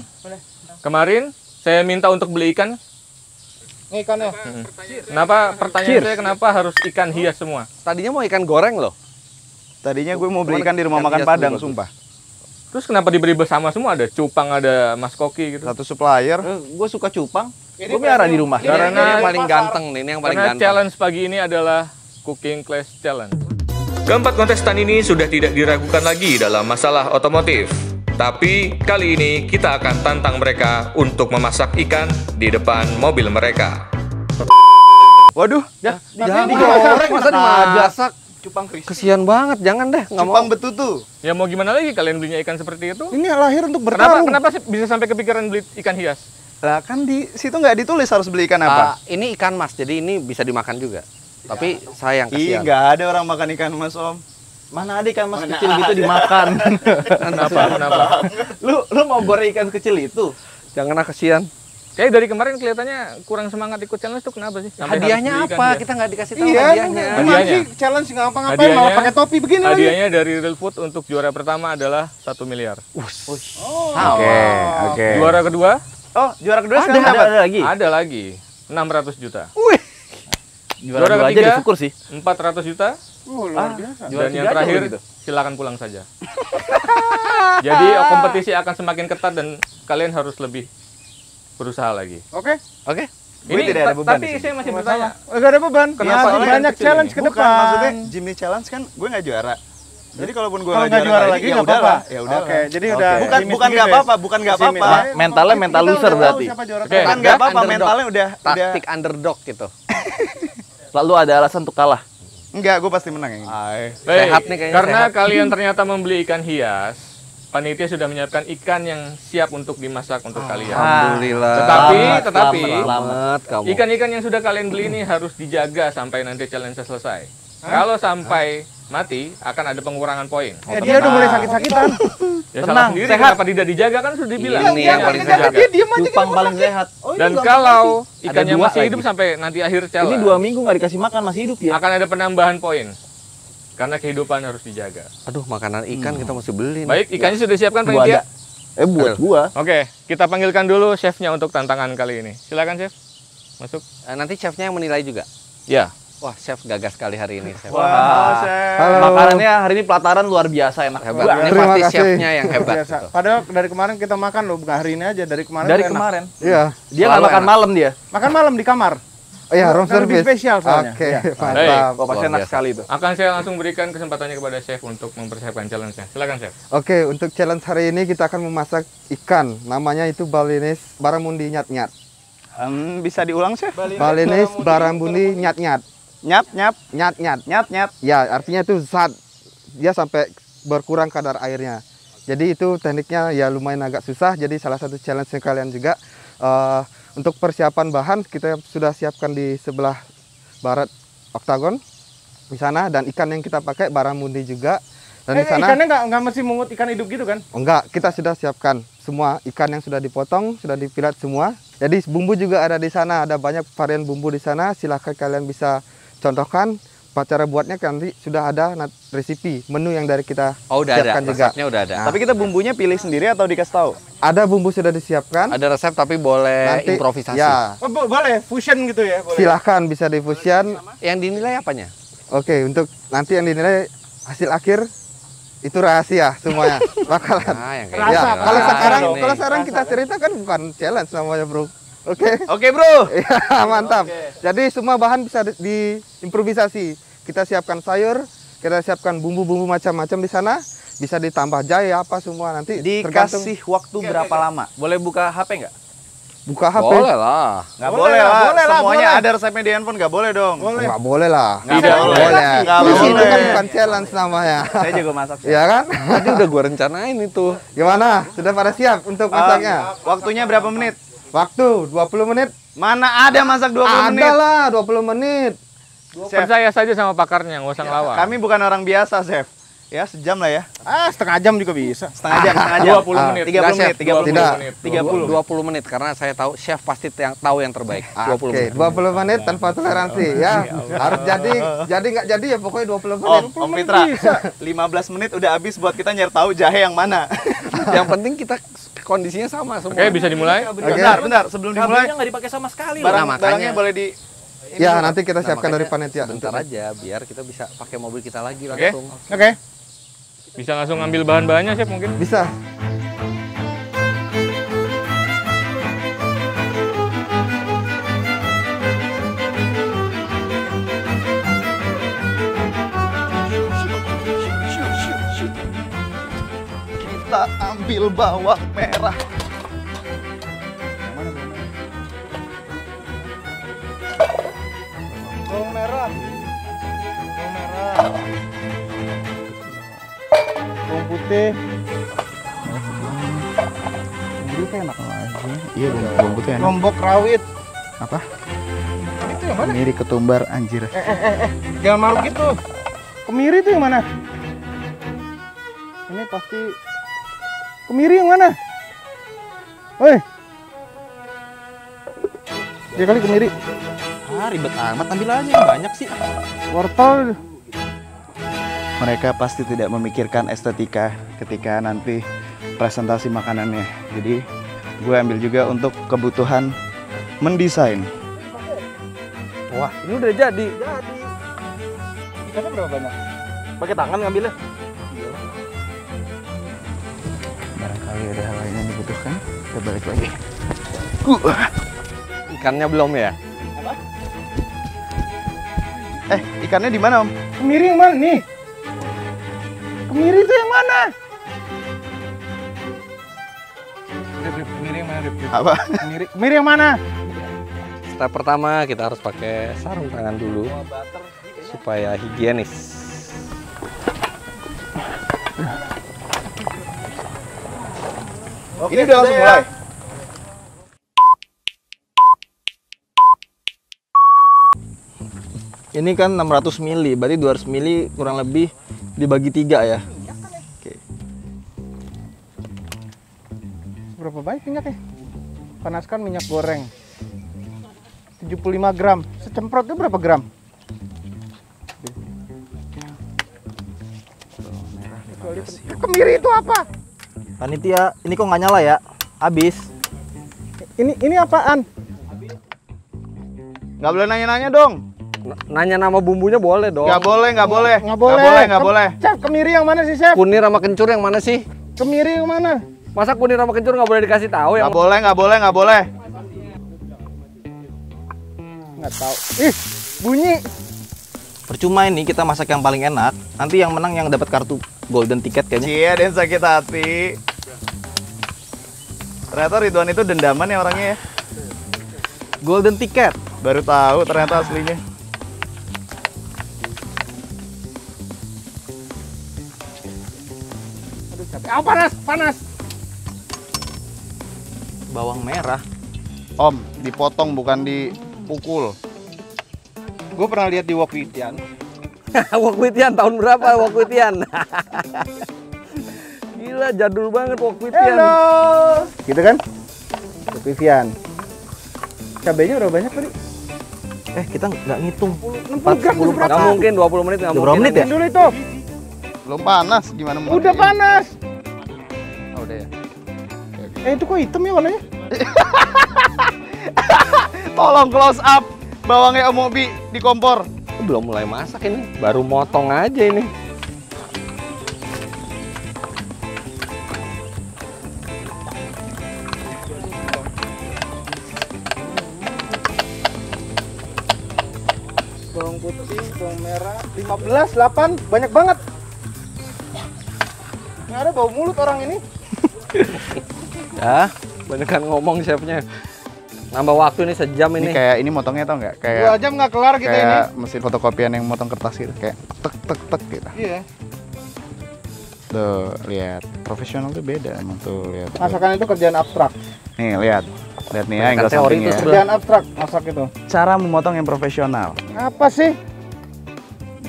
Kemarin saya minta untuk beli ikan. Ikannya. Kenapa pertanyaan saya kenapa harus ikan hias semua? Tadinya mau ikan goreng loh. Tadinya gue mau beli ikan di rumah makan Padang, sumpah. Terus kenapa diberi bersama semua? Ada cupang, ada mas koki gitu. Satu supplier. Gue suka cupang. Gue miara di rumah. Karena paling ganteng nih, ini yang paling ganteng. Karena challenge pagi ini adalah Cooking Clash Challenge. Keempat kontestan ini sudah tidak diragukan lagi dalam masalah otomotif. Tapi kali ini kita akan tantang mereka untuk memasak ikan di depan mobil mereka. Waduh, jangan dimasak, masa dimasak. Cupang crispy. Kesian banget, jangan deh. Cupang betutu. Ya mau gimana lagi kalian belinya ikan seperti itu? Ini lahir untuk bertarung. Kenapa bisa sampai kepikiran beli ikan hias? Lah kan di situ nggak ditulis harus beli ikan apa. Ini ikan mas, jadi ini bisa dimakan juga. Tapi sayang kesian. Ih, nggak ada orang makan ikan mas, Om. Mana ada ikan mas kecil gitu dimakan? Kenapa? Lu mau goreng ikan kecil itu? Janganlah, kesian. Kayak dari kemarin kelihatannya kurang semangat ikut challenge tuh, kenapa sih? Sampai hadiahnya apa? Kita nggak dikasih tahu hadiahnya. Hadiahnya challenge nggak ngapa-ngapain, malah pakai topi begini lagi. Hadiahnya dari Real Food untuk juara pertama adalah 1 miliar. Oke. Juara kedua? Oh, juara kedua ada lagi. 600 juta. Wih. Juara ketiga syukur sih. 400 juta. Luar biasa. Dan yang terakhir gitu, silakan pulang saja. Jadi kompetisi akan semakin ketat dan kalian harus lebih berusaha lagi. Oke. Ini tidak ada beban. Tapi saya masih bertanya. Enggak ada beban. Kenapa banyak challenge ke depan? Maksudnya Jimny Challenge kan gue nggak juara. Jadi kalaupun gue nggak juara lagi nggak apa-apa. Ya udah. Oke. Jadi udah. Bukan nggak apa-apa. Mentalnya mental loser berarti. Bukan nggak apa-apa. Mentalnya udah. Taktik underdog gitu. Lalu ada alasan untuk kalah? Enggak, gue pasti menang ini. Sehat nih kayaknya. Karena kalian ternyata membeli ikan hias. Panitia sudah menyiapkan ikan yang siap untuk dimasak untuk kalian. Alhamdulillah. Tetapi ikan-ikan yang sudah kalian beli ini harus dijaga sampai nanti challenge selesai. Kalau sampai mati akan ada pengurangan poin. Dia udah mulai sakit-sakitan. Ya, tenang, sehat. Kenapa tidak dijaga kan sudah dibilang. Ini yang paling sehat. Cupang paling sehat. Dan kalau ikannya masih hidup sampai nanti akhir challenge. Ini 2 minggu nggak dikasih makan masih hidup ya. Akan ada penambahan poin. Karena kehidupan harus dijaga. Aduh, makanan ikan kita mesti beli. Baik, ikannya sudah siapkan panitia? Buat gua. Oke, kita panggilkan dulu chefnya untuk tantangan kali ini. Silakan chef, masuk. Nanti chefnya yang menilai juga? Ya. Wah, chef gagah sekali hari ini. Chef. Wah, chef. Makanannya hari ini pelataran luar biasa, enak hebat. Ini pasti chefnya yang hebat. Padahal dari kemarin kita makan loh, bukan hari ini aja, dari kemarin. Dari kemarin? Iya. Dia nggak makan malam dia? Makan malam di kamar. Ya, room service spesial soalnya. Oke, mantap. Kok pasti enak sekali itu. Akan saya langsung berikan kesempatannya kepada chef untuk mempersiapkan challenge-nya. Silakan chef. Oke, untuk challenge hari ini kita akan memasak ikan. Namanya itu Balinese Barramundi Nyat Nyat. Bisa diulang chef? Balinese Barramundi Nyat Nyat. Nyat nyat. Ya, artinya itu zat. Dia sampai berkurang kadar airnya. Jadi itu tekniknya ya lumayan agak susah. Jadi salah satu challenge kalian juga. Untuk persiapan bahan kita sudah siapkan di sebelah barat oktagon di sana, dan ikan yang kita pakai barramundi juga. Dan di sana ikannya nggak mesti mungut ikan hidup gitu kan? Enggak, kita sudah siapkan semua ikan yang sudah dipotong, sudah dipilat semua. Jadi bumbu juga ada di sana, ada banyak varian bumbu di sana. Silahkan kalian bisa contohkan. Cara buatnya nanti sudah ada resipi menu yang dari kita siapkan juga. Masaknya udah ada. Tapi kita bumbunya pilih sendiri atau dikasih tahu? Ada bumbu sudah disiapkan. Ada resep tapi boleh nanti, improvisasi. Ya. Oh, boleh fusion gitu ya? Boleh. Silahkan bisa di fusion. Yang dinilai apanya? Oke, untuk nanti yang dinilai hasil akhir itu rahasia semuanya. Bakalan. Nah, yang kayak ya, rasa, kalau sekarang dong. Kalau sekarang rasa, kita ceritakan bukan challenge namanya, Bro. Oke. Oke, Bro. Ya, mantap. Okay. Jadi semua bahan bisa diimprovisasi. Kita siapkan sayur, kita siapkan bumbu-bumbu macam-macam di sana. Bisa ditambah jahe apa semua nanti. Dikasih tergantung waktu berapa lama? Boleh buka HP nggak? Buka HP? Boleh lah. Nggak boleh lah. Semuanya boleh. Ada resepnya di handphone, nggak boleh dong. Boleh. Nggak boleh lah. Nggak boleh. Nggak boleh. Itu kan bukan challenge namanya. Saya juga masak. Iya kan? Tadi udah gue rencanain itu. Gimana? Sudah pada siap untuk masaknya? Waktunya berapa menit? Waktu 20 menit. Mana ada masak 20 menit? Ada lah 20 menit. Percaya saja sama pakarnya, nggak usah ngelawan. Kami bukan orang biasa, Chef. Ya, sejam lah ya. Ah, setengah jam juga bisa. Setengah jam, setengah jam. 20 menit. 30 menit, 20 menit karena saya tahu chef pasti tahu yang terbaik. 20 menit. 20 menit tanpa toleransi ya. Harus jadi nggak jadi ya pokoknya 20 menit. Om Fitra, 15 menit udah habis buat kita nyari tahu jahe yang mana. Yang penting kita kondisinya sama semua. Oke, bisa dimulai? Bentar, bentar. Sebelum dimulai. Barangnya nggak dipakai sama sekali. Barangnya boleh di ya, nanti kita siapkan dari panitia. Bentar aja biar kita bisa pakai mobil kita lagi langsung. Oke. Bisa langsung ngambil bahan-bahannya, Chef, mungkin? Bisa. Kita ambil bawang merah. Bawang merah. Bawang merah. Bawang putih. Bawang putih enak lagi. Iya, bawang putih enak. Lombok rawit. Apa? Itu yang mana? Kemiri ketumbar anjir. Jangan maruk gitu. Kemiri itu yang mana? Ini pasti kemiri yang mana? Woi. Dia kali kemiri. Ah, ribet amat, ambil aja yang banyak sih. Wortel. Mereka pasti tidak memikirkan estetika ketika nanti presentasi makanannya. Jadi gue ambil juga untuk kebutuhan mendesain. Wah, ini udah jadi. Ikannya berapa banyak? Pakai tangan ngambilnya? Iya. Barangkali ada hal lain yang dibutuhkan. Kita balik lagi. Ikannya belum ya? Apa? Ikannya di mana, Om? Kemiri yang mana nih? Kemiri itu yang mana? Kemiri yang mana? Apa? Kemiri yang mana? Step pertama kita harus pakai sarung tangan dulu supaya higienis. Ini udah langsung mulai. Ini kan 600 mili, berarti 200 mili kurang lebih dibagi 3 ya. Oke. Berapa banyak minyaknya? Panaskan minyak goreng. 75 gram. Secemprotnya berapa gram? Kemiri itu apa? Panitia, ini kok nggak nyala ya? Habis. Ini apaan? Nggak boleh nanya-nanya dong. Nanya nama bumbunya boleh dong. Nggak boleh, nggak boleh. Nggak boleh, nggak boleh. Chef, kemiri yang mana sih, Chef? Kunir sama kencur yang mana sih? Kemiri yang mana? Masa kunir sama kencur nggak boleh dikasih tahu ya? Nggak boleh, nggak boleh, nggak boleh. Nggak tahu. Ih, bunyi. Percuma ini kita masak yang paling enak. Nanti yang menang yang dapat kartu Golden Ticket kayaknya. Iya, dan sakit hati. Ternyata Ridwan itu dendaman ya orangnya ya. Golden Ticket. Baru tahu ternyata aslinya. Oh, panas, panas. Bawang merah. Om, dipotong bukan dipukul. Gue pernah lihat di Wokwitian. Wokwitian tahun berapa Wokwitian? Gila, jadul banget Wokwitian. Halo. Gitu kan? Wokwitian. Cabenya berapa banyak tadi? Kita nggak ngitung. 60 gram berapa? Nggak mungkin 20 menit, nggak mungkin. 20 menit ya? Dulu itu. Belum panas, gimana mau? Udah panas. Oh, udah ya. Itu kok hitam ya warnanya? Tolong close up bawangnya Om Mobi di kompor. Belum mulai masak ini, baru motong aja ini. Bawang putih, bawang merah, 15, 8, banyak banget. Nggak ada bau mulut orang ini. Ya, banyakan ngomong chefnya. Nambah waktu ini sejam ini. Ini kayak ini motongnya tau nggak? Kayak 2 jam nggak kelar kita ini. Kayak mesin fotokopian yang motong kertas gitu, kayak tek tek tek gitu. Iya. Tuh lihat, profesional tuh beda emang tuh lihat. Masakan itu kerjaan abstrak. Nih lihat, lihat nih ya. Enggak teori itu ya. Kerjaan abstrak masak itu. Cara memotong yang profesional. Apa sih?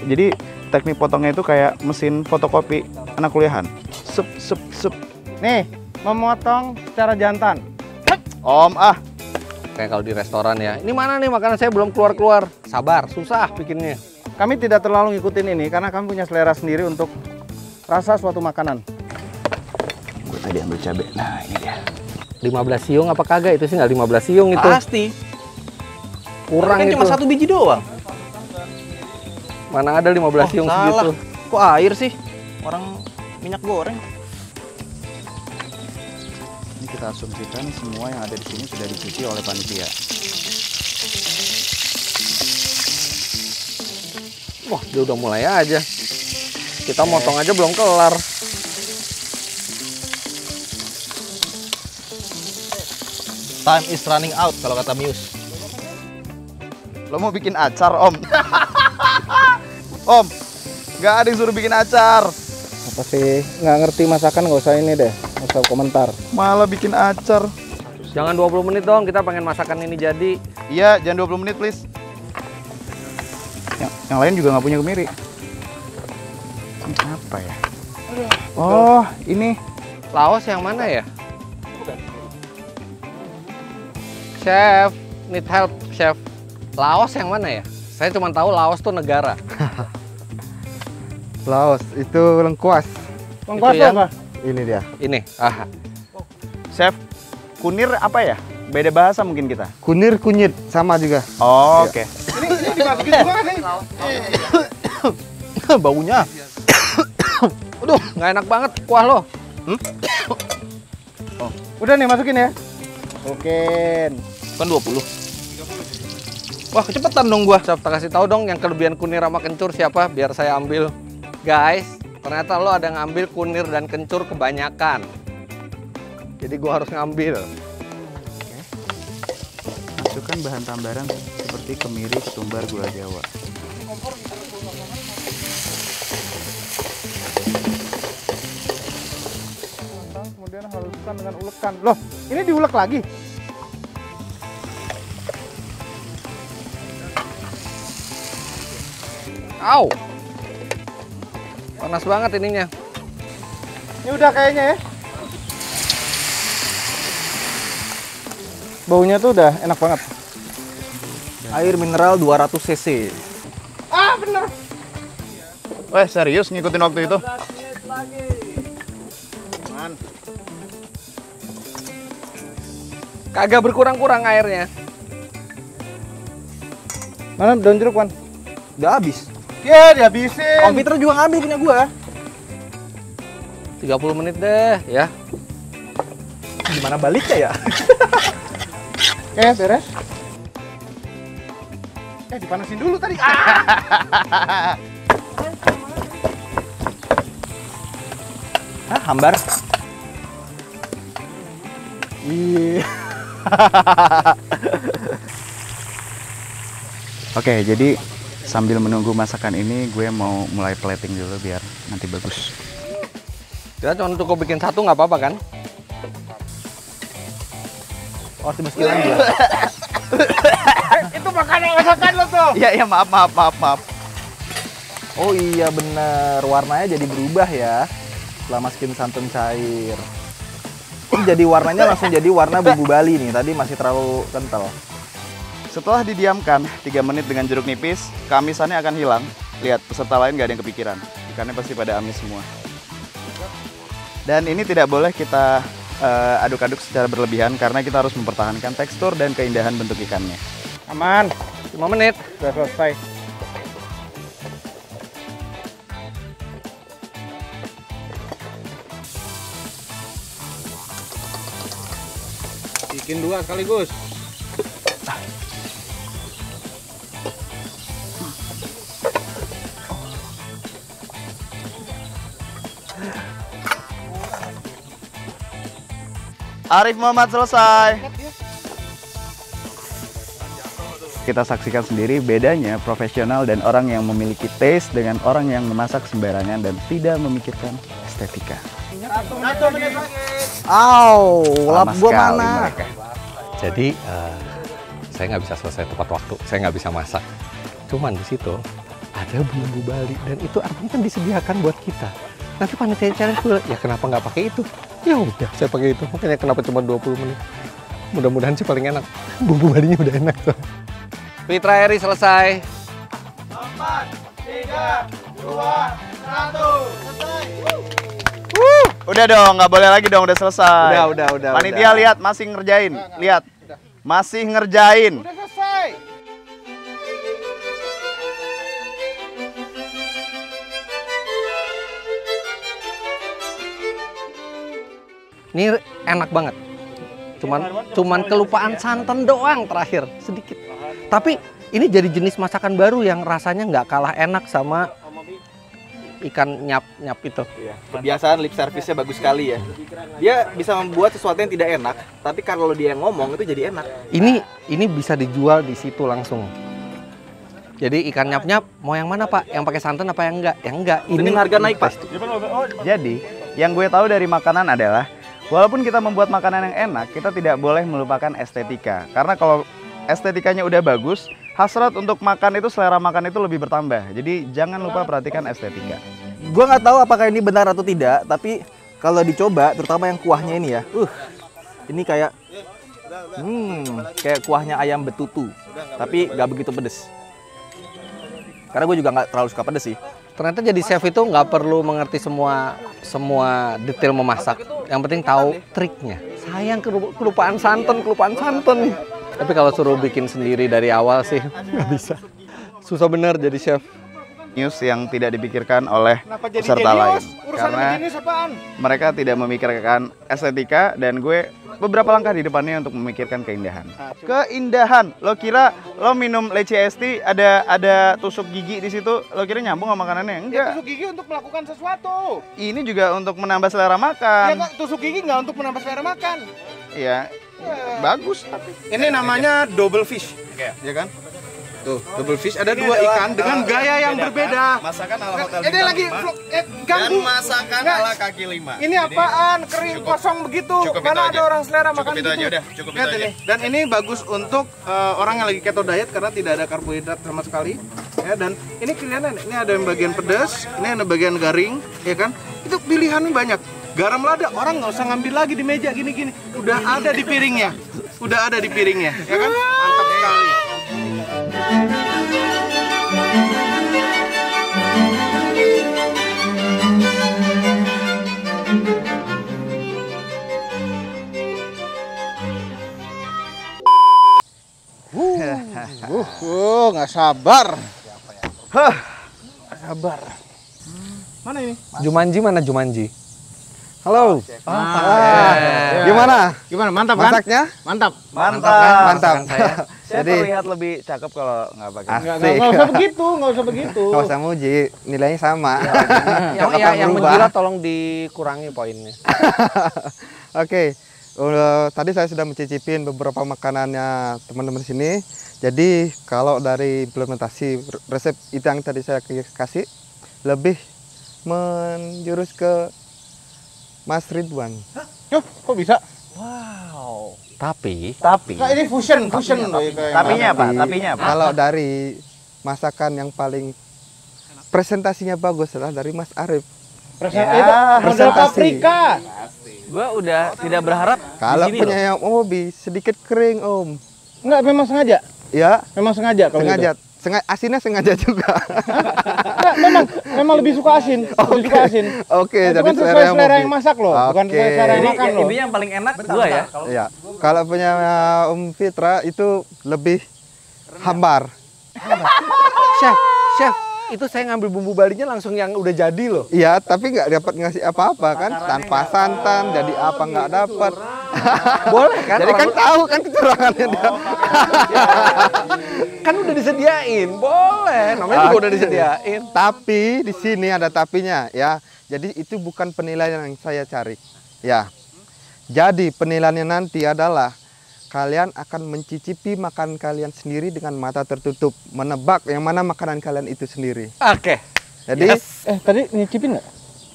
Jadi teknik potongnya itu kayak mesin fotokopi anak kuliahan. Sup sup sup. Nih memotong secara jantan. Om ah. Kayak kalau di restoran ya, ini mana nih makanan saya belum keluar-keluar. Sabar, susah bikinnya. Kami tidak terlalu ngikutin ini, karena kami punya selera sendiri untuk rasa suatu makanan. Gue tadi ambil cabai, nah ini dia. 15 siung apa kagak? Itu sih nggak 15 siung itu. Pasti. Kurang kan itu. Cuma 1 biji doang. Mana ada 15 siung segitu. Kok air sih? Orang minyak goreng. Kita asumsikan semua yang ada di sini sudah dicuci oleh panitia. Wah, dia udah mulai aja. Kita motong aja belum kelar. Time is running out kalau kata Muse. Lo mau bikin acar, Om? Om, nggak ada yang suruh bikin acar. Apa sih? Nggak ngerti masakan, nggak usah ini deh. Usah komentar. Malah bikin acar. Jangan 20 menit dong, kita pengen masakan ini jadi. Iya, jangan 20 menit please. Yang lain juga nggak punya kemiri. Ini apa ya? Oh, ini Laos yang mana ya? Chef, need help, chef. Laos yang mana ya? Saya cuma tahu Laos tuh negara. Laos itu lengkuas. Lengkuas apa? Ini dia. Ini. Ah. Chef, kunir apa ya? Beda bahasa mungkin kita. Kunir, kunyit sama juga. Oh, oke. Okay. Ini dimasukin juga kan nih. Baunya. Aduh, nggak enak banget kuah lo. Hmm? Oh. Udah nih masukin ya. Masukin. Kan 20. 30. Wah, kecepetan dong gua. Chef, kasih tahu dong yang kelebihan kunir sama kencur siapa biar saya ambil. Guys, ternyata lo ada ngambil kunir dan kencur kebanyakan. Jadi gue harus ngambil. Oke. Masukkan bahan tambahan seperti kemiri, ketumbar, gula jawa. Kemudian haluskan dengan ulekan. Loh, ini diulek lagi? Au! Panas banget ininya. Ini udah kayaknya ya. Baunya tuh udah enak banget. Air mineral 200 cc. Ah bener. Weh serius ngikutin waktu itu? Kagak berkurang-kurang airnya. Mana daun jeruk, Wan? Udah habis. Ya, dihabisin. Komputer juga ngambil punya gua. 30 menit deh, ya. Gimana baliknya ya? Oke, beres. Dipanasin dulu tadi. Ah! Hah, hambar. Iya. Oke, jadi sambil menunggu masakan ini, gue mau mulai plating dulu biar nanti bagus. Kita cuma cukup bikin satu nggak apa-apa kan? Oh, dimasukin lagi ya? Itu makanan masakan lo tuh! Iya, iya maaf. Oh iya bener, warnanya jadi berubah ya setelah masukin santan cair. Jadi warnanya langsung jadi warna bumbu Bali nih, tadi masih terlalu kental. Setelah didiamkan 3 menit dengan jeruk nipis, keamisannya akan hilang. Lihat, peserta lain nggak ada yang kepikiran. Ikannya pasti pada amis semua. Dan ini tidak boleh kita aduk-aduk secara berlebihan karena kita harus mempertahankan tekstur dan keindahan bentuk ikannya. Aman, 5 menit, sudah selesai. Bikin dua sekaligus. Arief Muhammad selesai. Kita saksikan sendiri bedanya profesional dan orang yang memiliki taste dengan orang yang memasak sembarangan dan tidak memikirkan estetika. Aw, lap gua mana? Mereka. Jadi saya nggak bisa selesai tepat waktu, saya nggak bisa masak. Cuman di situ ada bumbu Bali dan itu artinya kan disediakan buat kita. Nanti panitia challenge dulu, ya kenapa nggak pakai itu? Ya udah, saya pakai itu. Makanya kenapa cuma 20 menit? Mudah-mudahan sih paling enak. Bumbu Balinya udah enak tuh. Fitra Eri selesai. 4, 3, 2, 1. Selesai. Udah dong, nggak boleh lagi dong, udah selesai. Udah. Panitia lihat, masih ngerjain. Lihat, masih ngerjain. Udah selesai. Ini enak banget. Cuman kelupaan santan doang terakhir, sedikit. Tapi ini jadi jenis masakan baru yang rasanya nggak kalah enak sama ikan nyap-nyap itu. Kebiasaan lip service-nya bagus sekali ya. Dia bisa membuat sesuatu yang tidak enak, tapi kalau dia yang ngomong itu jadi enak. Ini bisa dijual di situ langsung. Jadi ikan nyap-nyap mau yang mana Pak? Yang pakai santan apa yang enggak? Yang enggak. Ini harga naik pasti. Jadi yang gue tahu dari makanan adalah walaupun kita membuat makanan yang enak, kita tidak boleh melupakan estetika. Karena kalau estetikanya udah bagus, hasrat untuk makan itu, selera makan itu lebih bertambah. Jadi jangan lupa perhatikan estetika. Gue nggak tahu apakah ini benar atau tidak, tapi kalau dicoba, terutama yang kuahnya ini ya, ini kayak, kayak kuahnya ayam betutu, tapi nggak begitu pedes. Karena gue juga nggak terlalu suka pedes sih. Ternyata jadi chef itu nggak perlu mengerti semua detail memasak. Yang penting tahu triknya. Sayang kelupaan santan. Tapi kalau suruh bikin sendiri dari awal sih nggak bisa. Susah bener jadi chef. News yang tidak dipikirkan oleh peserta lain. Karena mereka tidak memikirkan estetika dan gue beberapa langkah di depannya untuk memikirkan keindahan. Keindahan. Lo kira lo minum leci iced tea ada tusuk gigi di situ, lo kira nyambung sama makanannya? Enggak. Ya, tusuk gigi untuk melakukan sesuatu. Ini juga untuk menambah selera makan. Ya, tusuk gigi nggak untuk menambah selera makan. Iya. Bagus, tapi ini namanya double fish, ya kan? Tuh, double fish ada dua ikan dengan gaya yang berbeda. Masakan ala hotel ini lagi ganggu. Dan masakan ala kaki lima. Ini apaan? Kering kosong begitu. Mana ada orang selera makan gitu. Cukup itu aja. Dan ini bagus untuk orang yang lagi keto diet karena tidak ada karbohidrat sama sekali. Ya, dan ini kelihatan ini ada yang bagian pedas, ini ada bagian garing, ya kan? Itu pilihannya banyak. Garam lada, orang nggak usah ngambil lagi di meja gini-gini. Udah ada di piringnya. Ya kan? Mantap sekali. Nggak sabar. Mana ini? Jumanji. Halo. Gimana? Gimana? Mantap kan? Masaknya? Mantap. Saya terlihat lebih cakep kalau nggak pakai. Nggak usah begitu. Nggak usah muji, nilainya sama. Yang menjilat tolong dikurangi poinnya. Oke. Tadi saya sudah mencicipin beberapa makanannya teman-teman sini. Jadi kalau dari implementasi resep itu yang tadi saya kasih lebih menjurus ke Mas Ridwan. Hah? Kok bisa? Wow. Tapi. Nah, ini fusion loh. Tapinya apa? Kalau dari masakan yang paling presentasinya bagus adalah dari Mas Arief. Presentasi. Gua udah tidak berharap. Kalau punya Om Mobi sedikit kering Om. Enggak, memang sengaja. Ya. Kalau sengaja. Asinnya sengaja juga. Nah, memang lebih suka asin. Lebih suka asin. Oke, jadi selera yang masak loh, bukan selera yang makan loh. Ini yang paling enak gua ya. Iya. Kalau punya Om Fitra itu lebih hambar. Chef, itu saya ngambil bumbu Balinya langsung yang udah jadi loh. Iya, tapi nggak dapat ngasih apa-apa kan, tanpa santan, jadi apa nggak dapat. Boleh kan? Jadi kan tahu kan kecurangannya dia. Kan udah disediain, boleh. Namanya juga udah disediain. Tapi di sini ada tapinya ya. Jadi itu bukan penilaian yang saya cari. Ya. Jadi penilaiannya nanti adalah kalian akan mencicipi makanan kalian sendiri dengan mata tertutup, menebak yang mana makanan kalian itu sendiri. Oke. Jadi tadi nyicipin nggak?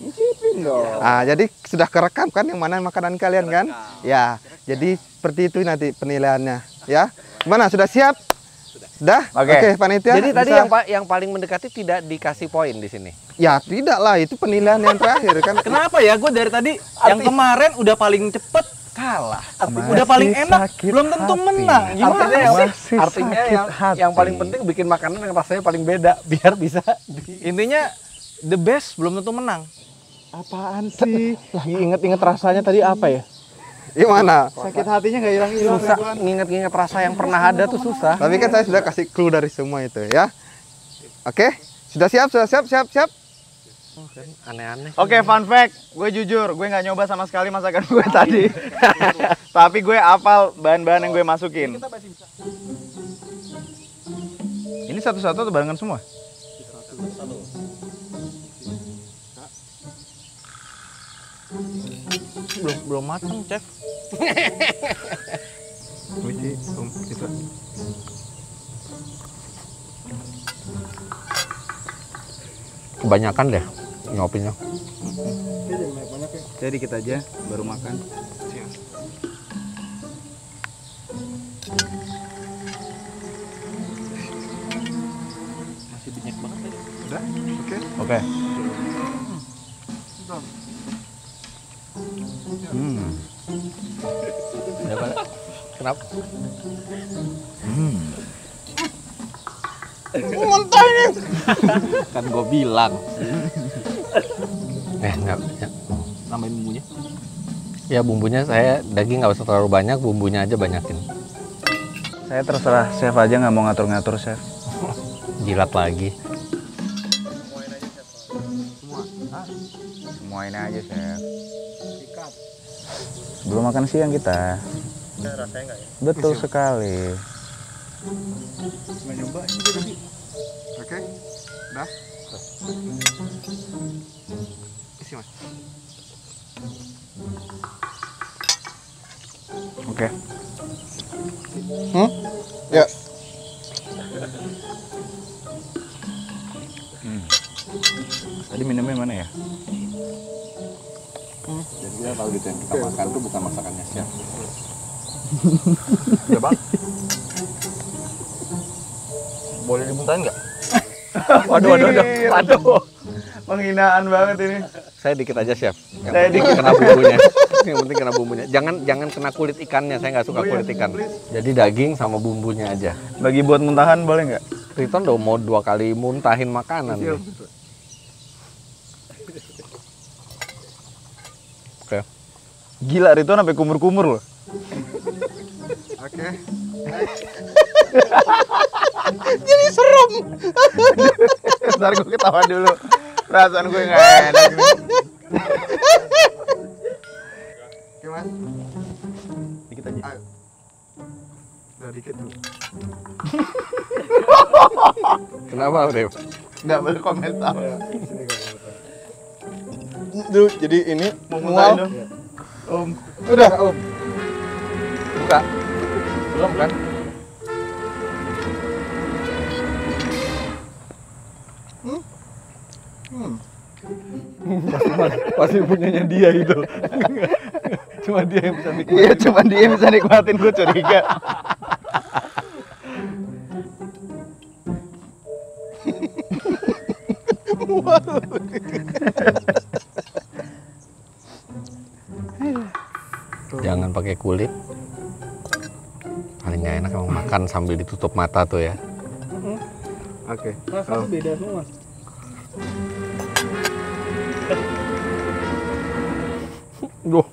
Nyicipin dong. Ah, jadi sudah kerekam kan yang mana makanan kalian kan? Ya. Jadi seperti itu nanti penilaiannya, ya. Gimana? Sudah siap? Sudah. Oke, panitia. Jadi tadi yang paling mendekati tidak dikasih poin di sini. Ya tidak lah, itu penilaian yang terakhir kan. Kenapa ya? Gue dari tadi yang kemarin udah paling cepet kalah. Udah paling enak belum tentu menang. Gimana sih? Artinya yang paling penting bikin makanan yang rasanya paling beda biar bisa intinya the best belum tentu menang. Apaan sih? Lagi inget-inget rasanya tadi apa ya? Gimana? Sakit hatinya nggak hilang-hilang. Susah nginget-nginget rasa yang pernah ada tuh susah. Tapi kan saya sudah kasih clue dari semua itu ya. Oke, sudah siap? Sudah siap. Aneh-aneh. Oke, fun fact, gue jujur, gue nggak nyoba sama sekali masakan gue tadi. Tapi gue hafal bahan-bahan yang gue masukin. Ini satu-satu atau barengan semua? Satu. Belum matang, Chef. Kebanyakan deh ngopinya. Jadi dikit aja baru makan. Masih banyak banget tadi. Udah? Oke. Kenapa? Mentah ini. Kan gue bilang. Enggak. Nambahin bumbunya? Ya bumbunya saya daging nggak usah terlalu banyak, bumbunya aja banyakin. Saya terserah chef aja, nggak mau ngatur-ngatur chef. Jilat lagi. Semuain aja chef. Belum makan siang kita. Rasanya nggak ya? Betul sekali. Nyoba aja tadi. Oke, udah. Isi mas. Oke. Ya. Tadi minumnya mana ya? Jadi ya kalau gitu yang kita makan tuh bukan masakannya siap. Ya bang. Boleh dibuntahin nggak? Waduh. Penghinaan banget ini. Saya dikit aja chef. Saya dikit kena bumbunya. Yang penting kena bumbunya. Jangan kena kulit ikannya. Saya nggak suka kulit ikan. Jadi daging sama bumbunya aja. Bagi buat muntahan boleh nggak? Riton udah mau 2 kali muntahin makanan. Oke. Gila Riton sampai kumur-kumur loh. Oke. Jadi serem. Ntar gue ketawa dulu. Perasaan gue nggak enak. Gimana? Dikit aja. Ayo. Udah dikit dulu. Kenapa Arief? Nggak boleh komentar. Duh, jadi ini mual. Udah Om. Buka. Belum kan? Pasti punyanya dia itu. Cuma dia yang bisa nikmatin. Iya, cuma dia yang bisa nikmatin, gue curiga. Jangan pakai kulit. Paling gak enak emang makan sambil ditutup mata tuh ya. Oke. Rasanya beda semua. Duh.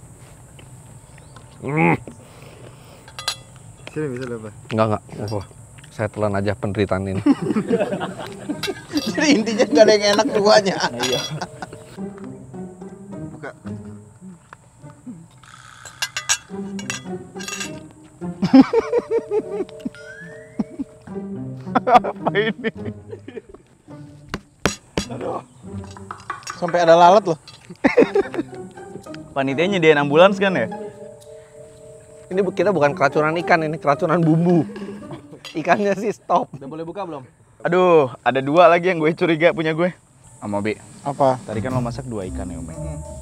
Sini bisa lepas. Enggak. Oh, saya telan aja penderitaan ini. Jadi intinya nggak ada yang enak duanya. Nah, iya. Buka. Apa ini? Aduh. Sampai ada lalat loh. Panitia nyediain ambulans kan ya? Ini kita bukan keracunan ikan, ini keracunan bumbu. Ikannya sih stop. Udah boleh buka belum? Aduh, ada dua lagi yang gue curiga punya gue. Om Mobi. Apa? Tadi kan lo masak dua ikan ya, Om.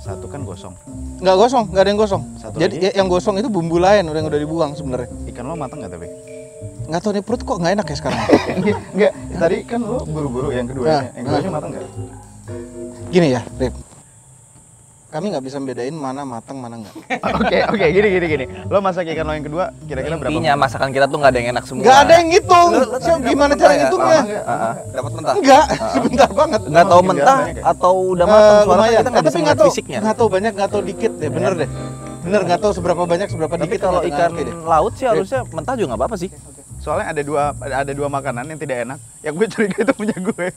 Satu kan gosong. Nggak gosong, nggak ada yang gosong. Satu jadi lagi? Yang gosong itu bumbu lain, udah dibuang sebenarnya. Ikan lo matang nggak tapi? Nggak tahu nih, perut kok nggak enak ya sekarang? Nggak, tadi kan lo buru-buru yang keduanya. Nah, yang keduanya matang nggak? Gini ya, Rip. Kami nggak bisa bedain mana matang, mana nggak. Oke, gini. Lo masak ikan lo yang kedua, kira-kira berapa? Intinya masakan kita tuh nggak ada yang enak semua. Nggak ada yang ngitung. Gimana cara ngitungnya? Dapat mentah? Enggak, sebentar banget. Nggak tahu mentah atau udah matang. Soalnya kita nggak bisa ngeliat fisiknya. Nggak tahu banyak, nggak tahu dikit deh, bener deh. Bener, nggak tahu seberapa banyak, seberapa dikit. Tapi kalau ikan laut sih harusnya mentah juga nggak apa-apa sih. Soalnya ada dua makanan yang tidak enak. Yang gue curiga itu punya gue.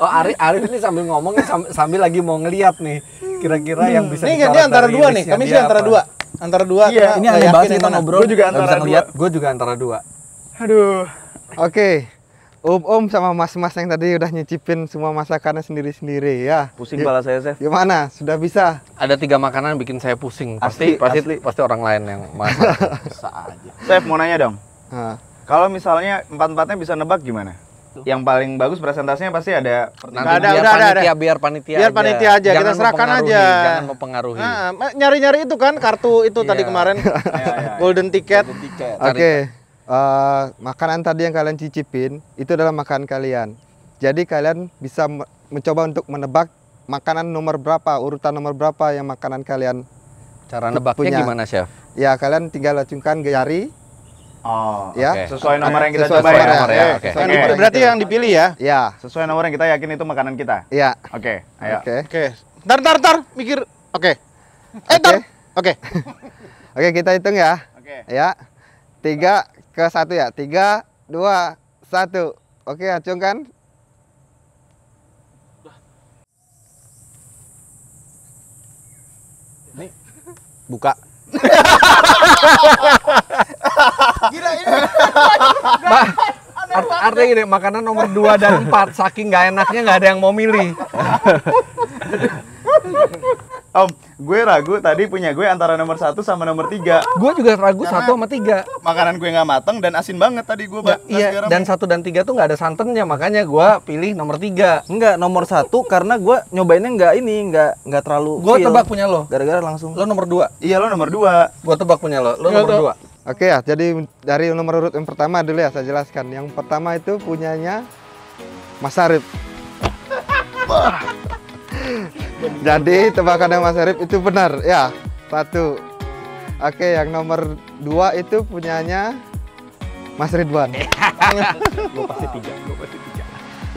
Oh, Arief ini sambil ngomong sambil lagi mau ngeliat nih kira-kira yang bisa ini kita antara dua nih, kami sih antara dua iya, ini aneh banget kita ngobrol, gue juga antara dua. Aduh. Oke. Om sama mas-mas yang tadi udah nyicipin semua masakannya sendiri-sendiri ya. Pusing kepala saya, Chef. Gimana? Sudah bisa? Ada tiga makanan bikin saya pusing. Pasti orang lain yang masak. Chef, mau nanya dong. Kalau misalnya empat-empatnya bisa nebak gimana? Yang paling bagus presentasinya pasti ada. Biar panitia aja. Kita serahkan aja. Jangan mempengaruhi. Nah, nyari-nyari itu kan kartu itu tadi kemarin. Golden Ticket. Oke. Makanan tadi yang kalian cicipin itu adalah makanan kalian. Jadi kalian bisa mencoba untuk menebak makanan nomor berapa, urutan nomor berapa yang makanan kalian. Cara nebaknya gimana, Chef? Ya, kalian tinggal acungkan jari. Oh, ya. Okay. Sesuai nomor yang kita coba ya. Okay. Berarti yang dipilih ya? Ya. Sesuai nomor yang kita yakin itu makanan kita. Ya. Oke. Ayo. Oke. Tar mikir. Oke. Oke, kita hitung ya. Oke. Ya. 3 ke 1 ya. 3, 2, 1. Oke, acungkan. Nih. Buka. Gila ini. Artinya gini, makanan nomor 2 dan 4 saking nggak enaknya nggak ada yang mau milih. Om, gue ragu tadi punya gue antara nomor 1 sama nomor 3. Gue juga ragu 1 sama 3. Makanan gue nggak mateng dan asin banget tadi gue. Iya, dan 1 dan 3 tuh nggak ada santannya, makanya gue pilih nomor 3. Enggak, nomor 1 karena gue nyobainnya nggak terlalu. Gue tebak punya lo. Gara-gara langsung. Lo nomor 2. Iya, lo nomor 2. Gue tebak punya lo. Lo nomor 2. Oke ya, jadi dari nomor urut yang pertama dulu ya saya jelaskan. Yang pertama itu punyanya Mas Arief. Jadi tebakannya Mas Arief itu benar ya, 1. Oke, yang nomor 2 itu punyanya Mas Ridwan. Gue pasti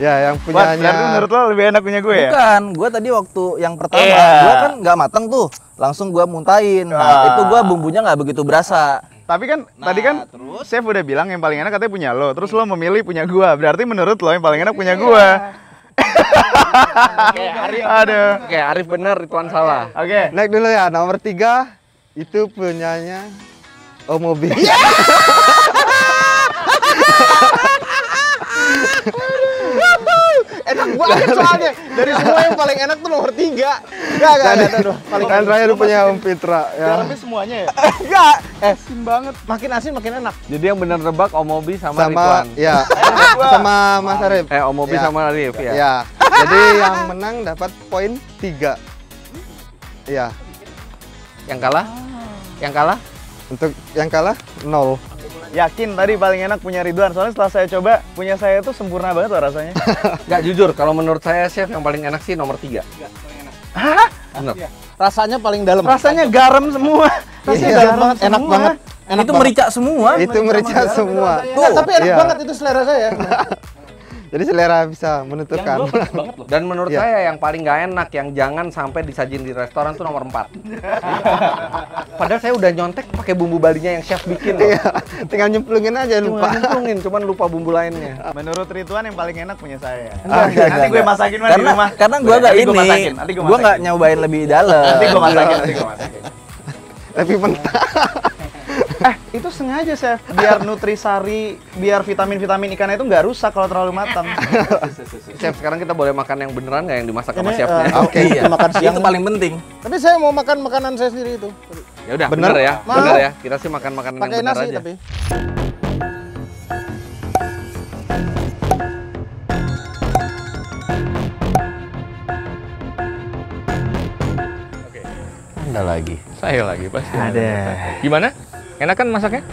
3. Ya, yang punyanya. Mas, menurut lo lebih enak punya gue ya? Bukan, gue tadi waktu yang pertama, gue kan nggak mateng tuh, langsung gue muntahin. Nah, itu gue bumbunya nggak begitu berasa. Tapi kan tadi kan terus Chef udah bilang yang paling enak katanya punya lo. Terus lo memilih punya gua. Berarti menurut lo yang paling enak punya gua. Oke, Arief bener, Ridwan salah. Oke. Naik dulu ya, nomor 3 itu punyanya Om Mobi. Enak banget soalnya. Dari semua yang paling enak tuh nomor 3. Enggak. Dan terakhir punya Om Fitra ya. Dalamnya semuanya ya? Enggak. Asin banget. Makin asin makin enak. Jadi yang benar rebak Om Mobi sama Ridwan. Ya. Sama Mas Arief. Om Mobi sama Arief ya. Ya. Jadi yang menang dapat poin 3. Iya. Yang kalah? Untuk yang kalah 0. Yakin tadi paling enak punya Ridwan, soalnya setelah saya coba, punya saya tuh sempurna banget loh rasanya. Nggak, jujur, kalau menurut saya Chef yang paling enak sih nomor 3. Nggak, paling enak. Hah? Bener. Rasanya paling dalam. Rasanya garam semua. Rasanya garam banget, enak banget. Enak itu banget. Merica semua. Itu merica semua. Tuh, tapi enak banget itu selera saya. Jadi selera bisa menentukan. Dan menurut saya yang paling gak enak, yang jangan sampai disajin di restoran tuh nomor 4. Padahal saya udah nyontek pakai bumbu Balinya yang chef bikin loh. Tinggal nyemplungin aja, lupa. Cuman lupa bumbu lainnya. Menurut Ridwan yang paling enak punya saya. Nanti gue masakin di rumah. Karena gue gak ini, gue gak nyobain lebih dalam. Nanti gue masakin, lebih mentah. Itu sengaja, Chef. Biar nutrisari, biar vitamin-vitamin ikannya itu nggak rusak kalau terlalu matang. Chef, sekarang kita boleh makan yang beneran nggak yang dimasak sama chefnya? Oke, iya. Makan siang itu paling penting. Tapi saya mau makan makanan saya sendiri itu. Ya udah, bener ya. Bener ya. Kita sih makan makanan yang bener aja. Tapi Anda lagi. Saya lagi pasti. Ada. Gimana? Enak kan masaknya?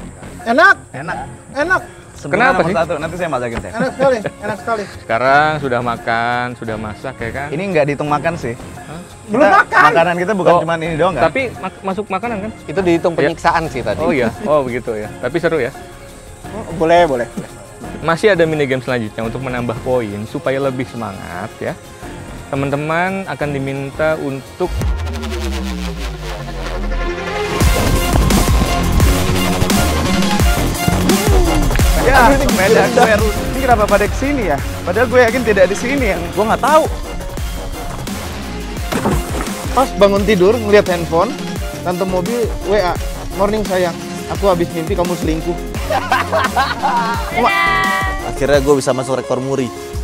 Enak! Enak! Enak! Sebenarnya kenapa sih? Satu. Nanti saya masakin deh. Enak sekali, enak sekali. Sekarang sudah makan, sudah masak ya kan? Ini nggak dihitung makan sih. Hah? Belum makan! Makanan kita bukan cuma ini doang kan? Tapi masuk makanan kan? Itu dihitung penyiksaan sih tadi. Oh iya? Oh begitu ya. Tapi seru ya? Oh, boleh, boleh. Masih ada minigame selanjutnya untuk menambah poin supaya lebih semangat ya. Teman-teman akan diminta untuk ya, beda gue. Ini kenapa pada kesini ya? Padahal gue yakin tidak di sini ya. Gue nggak tahu. Pas bangun tidur ngeliat handphone, Tante Mobi WA, "Morning sayang, aku habis mimpi kamu selingkuh." Akhirnya gue bisa masuk rekor MURI.